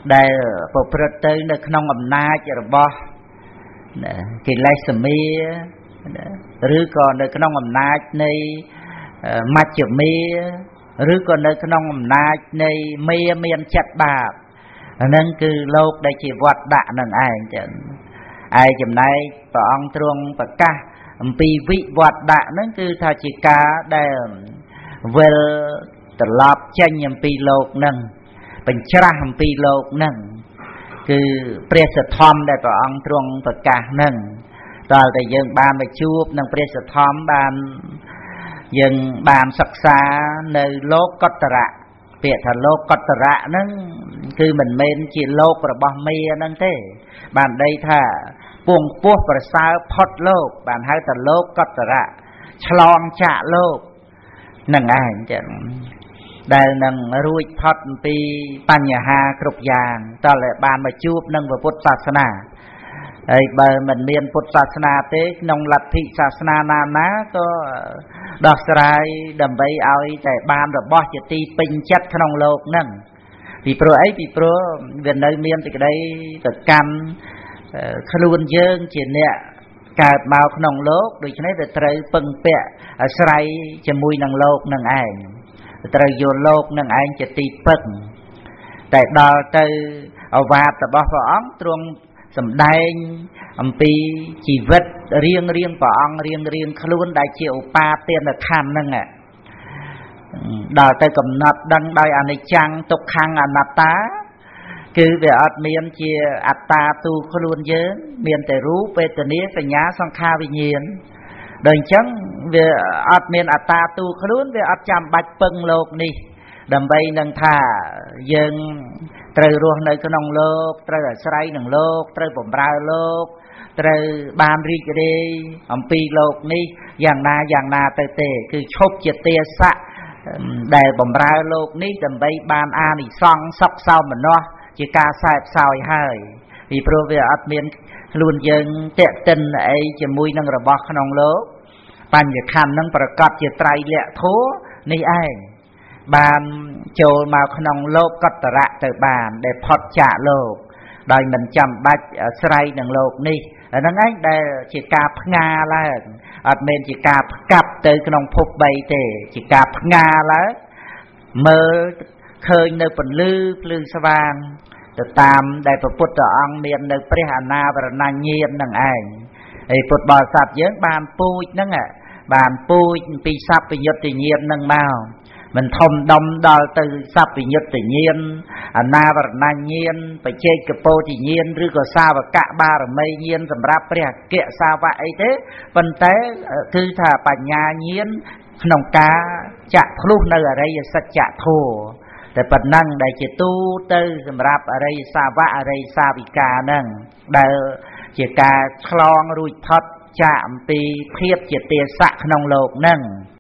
đây bộ phật tử nơi không ẩm na chỉ là bỏ cái lái sầm mi, rứa còn nơi cái nông làm nát này mát chịu mi, rứa còn nơi cái nông làm nát này mía miên chặt bạc, nên cứ lâu đây chỉ vọt đạn đằng ai chừng này bà ông truông bà ca, vì vị vọt đạn nên cứ thà chỉ cá để về tập lọp tranh nhầm pi lộc nâng, bình chả nhầm pi lộc nâng cứ presathom để tỏ ông truong tất cả nâng rồi thì dân ban về chuột nâng presathom ban dân ban sặc xa nơi lốt cất rạ việc thằng lốt cất rạ nâng cứ mình men chỉ lốt và bom mía nâng thế bàn đây thà buông buốt và sao phật lốt bàn hai thằng lốt cất rạ chlong chạ lốt nâng ai chẳngដែលនឹងរួចផុតពីបញ្ហាគ្រប់យ៉ាងតើលែបានមកជួបនឹងពុទ្ធសាសនាហើយបើមិនមានពុទ្ធសាសនាទេក្នុងលទ្ធិសាសនាណាណាក៏ដោះស្រាយដើម្បីឲ្យតែបានរបស់ជាទីពេញចិត្តក្នុងលោកនឹងពីព្រោះអីពីព្រោះវានៅមានសេចក្តីទៅកម្មខ្លួនយើងជាអ្នកកើតមកក្នុងលោកដូច្នេះវាត្រូវពឹងពាក់អាស្រ័យជាមួយនឹងលោកនឹងឯងត្រូវយល់លោកនឹងឯងជាទីពឹងតែដល់ទៅអវាទរបស់ព្រះអង្គទ្រង់សម្ដែងអំពីជីវិតរៀងព្រះអង្គរៀងខ្លួនដែលជាឧបាទានខណ្ឌហ្នឹងដល់ទៅកំណត់ដឹងដោយអនិច្ចំទុក្ខំអនត្តាគឺវាអត់មានជាអត្តាទូខ្លួនយើងមានតែរូបវេទនាសញ្ញាសង្ខារវិញ្ញាណដូច្នេះវាអត់មានអត្តាទូខ្លួនវាអត់ចាំបាច់ពឹងលោកនេះដើម្បីនឹងថាយើងត្រូវរស់នៅក្នុងលោកត្រូវអាស្រ័យនឹងលោកត្រូវបម្រើលោកត្រូវបានរីករាយអំពីលោកនេះយ៉ាងណាទៅទេគឺឈប់ជាទាសៈដែលបម្រើលោកនេះដើម្បីបានអានិសង្ឃសុខសោមនស្សជាការសែបសោយហើយពីព្រោះវាអត់មានខ្លួនយើងតេតិនអីជាមួយនឹងរបស់ក្នុងលោកបញ្ញខណ្ឌនឹងប្រកាសជាត្រៃលក្ខធម៌នេះឯងបានចូលមកក្នុងលោកកតរៈទៅបានដែលផុតចាកលោកដោយមិនចាំបាច់ស្រ័យនឹងលោកនេះហ្នឹងឯងដែលជាការផ្ងាឡើងអត់មែនជាការផ្កាប់ទៅក្នុងភព3ទេជាការផ្ងាឡើងមើលឃើញនៅពន្លឺភ្លើងស្វាងទៅតាមដែលព្រះពុទ្ធអង្គមាននៅព្រះអនាវរណញ្ញាណនឹងឯងហើយពុទ្ធបរិស័ទយើងបានពូជហ្នឹងបានពូជពីសัพពយុត្តញ្ញាណហ្នឹងមកមិនធំដុំដល់ទៅសัพពយុត្តញ្ញាណអនាវរណញ្ញាណបច្ចេកពោធិញ្ញាណឬក៏សាវកបារមីញ្ញាណសម្រាប់ព្រះអគ្គសាវកអីទេប៉ុន្តែគឺថាបញ្ញាញ្ញាណក្នុងការចាក់ធ្លុះនៅអរិយសច្ចធម៌แต่ปัจจุบันได้เจตูเตอสำหรับอะไรสาวะอะไรสาวิกานั่งได้เจกาคลองรุ่ยพัดจามปีเทียบเจเตสะขนองโลกนั่ง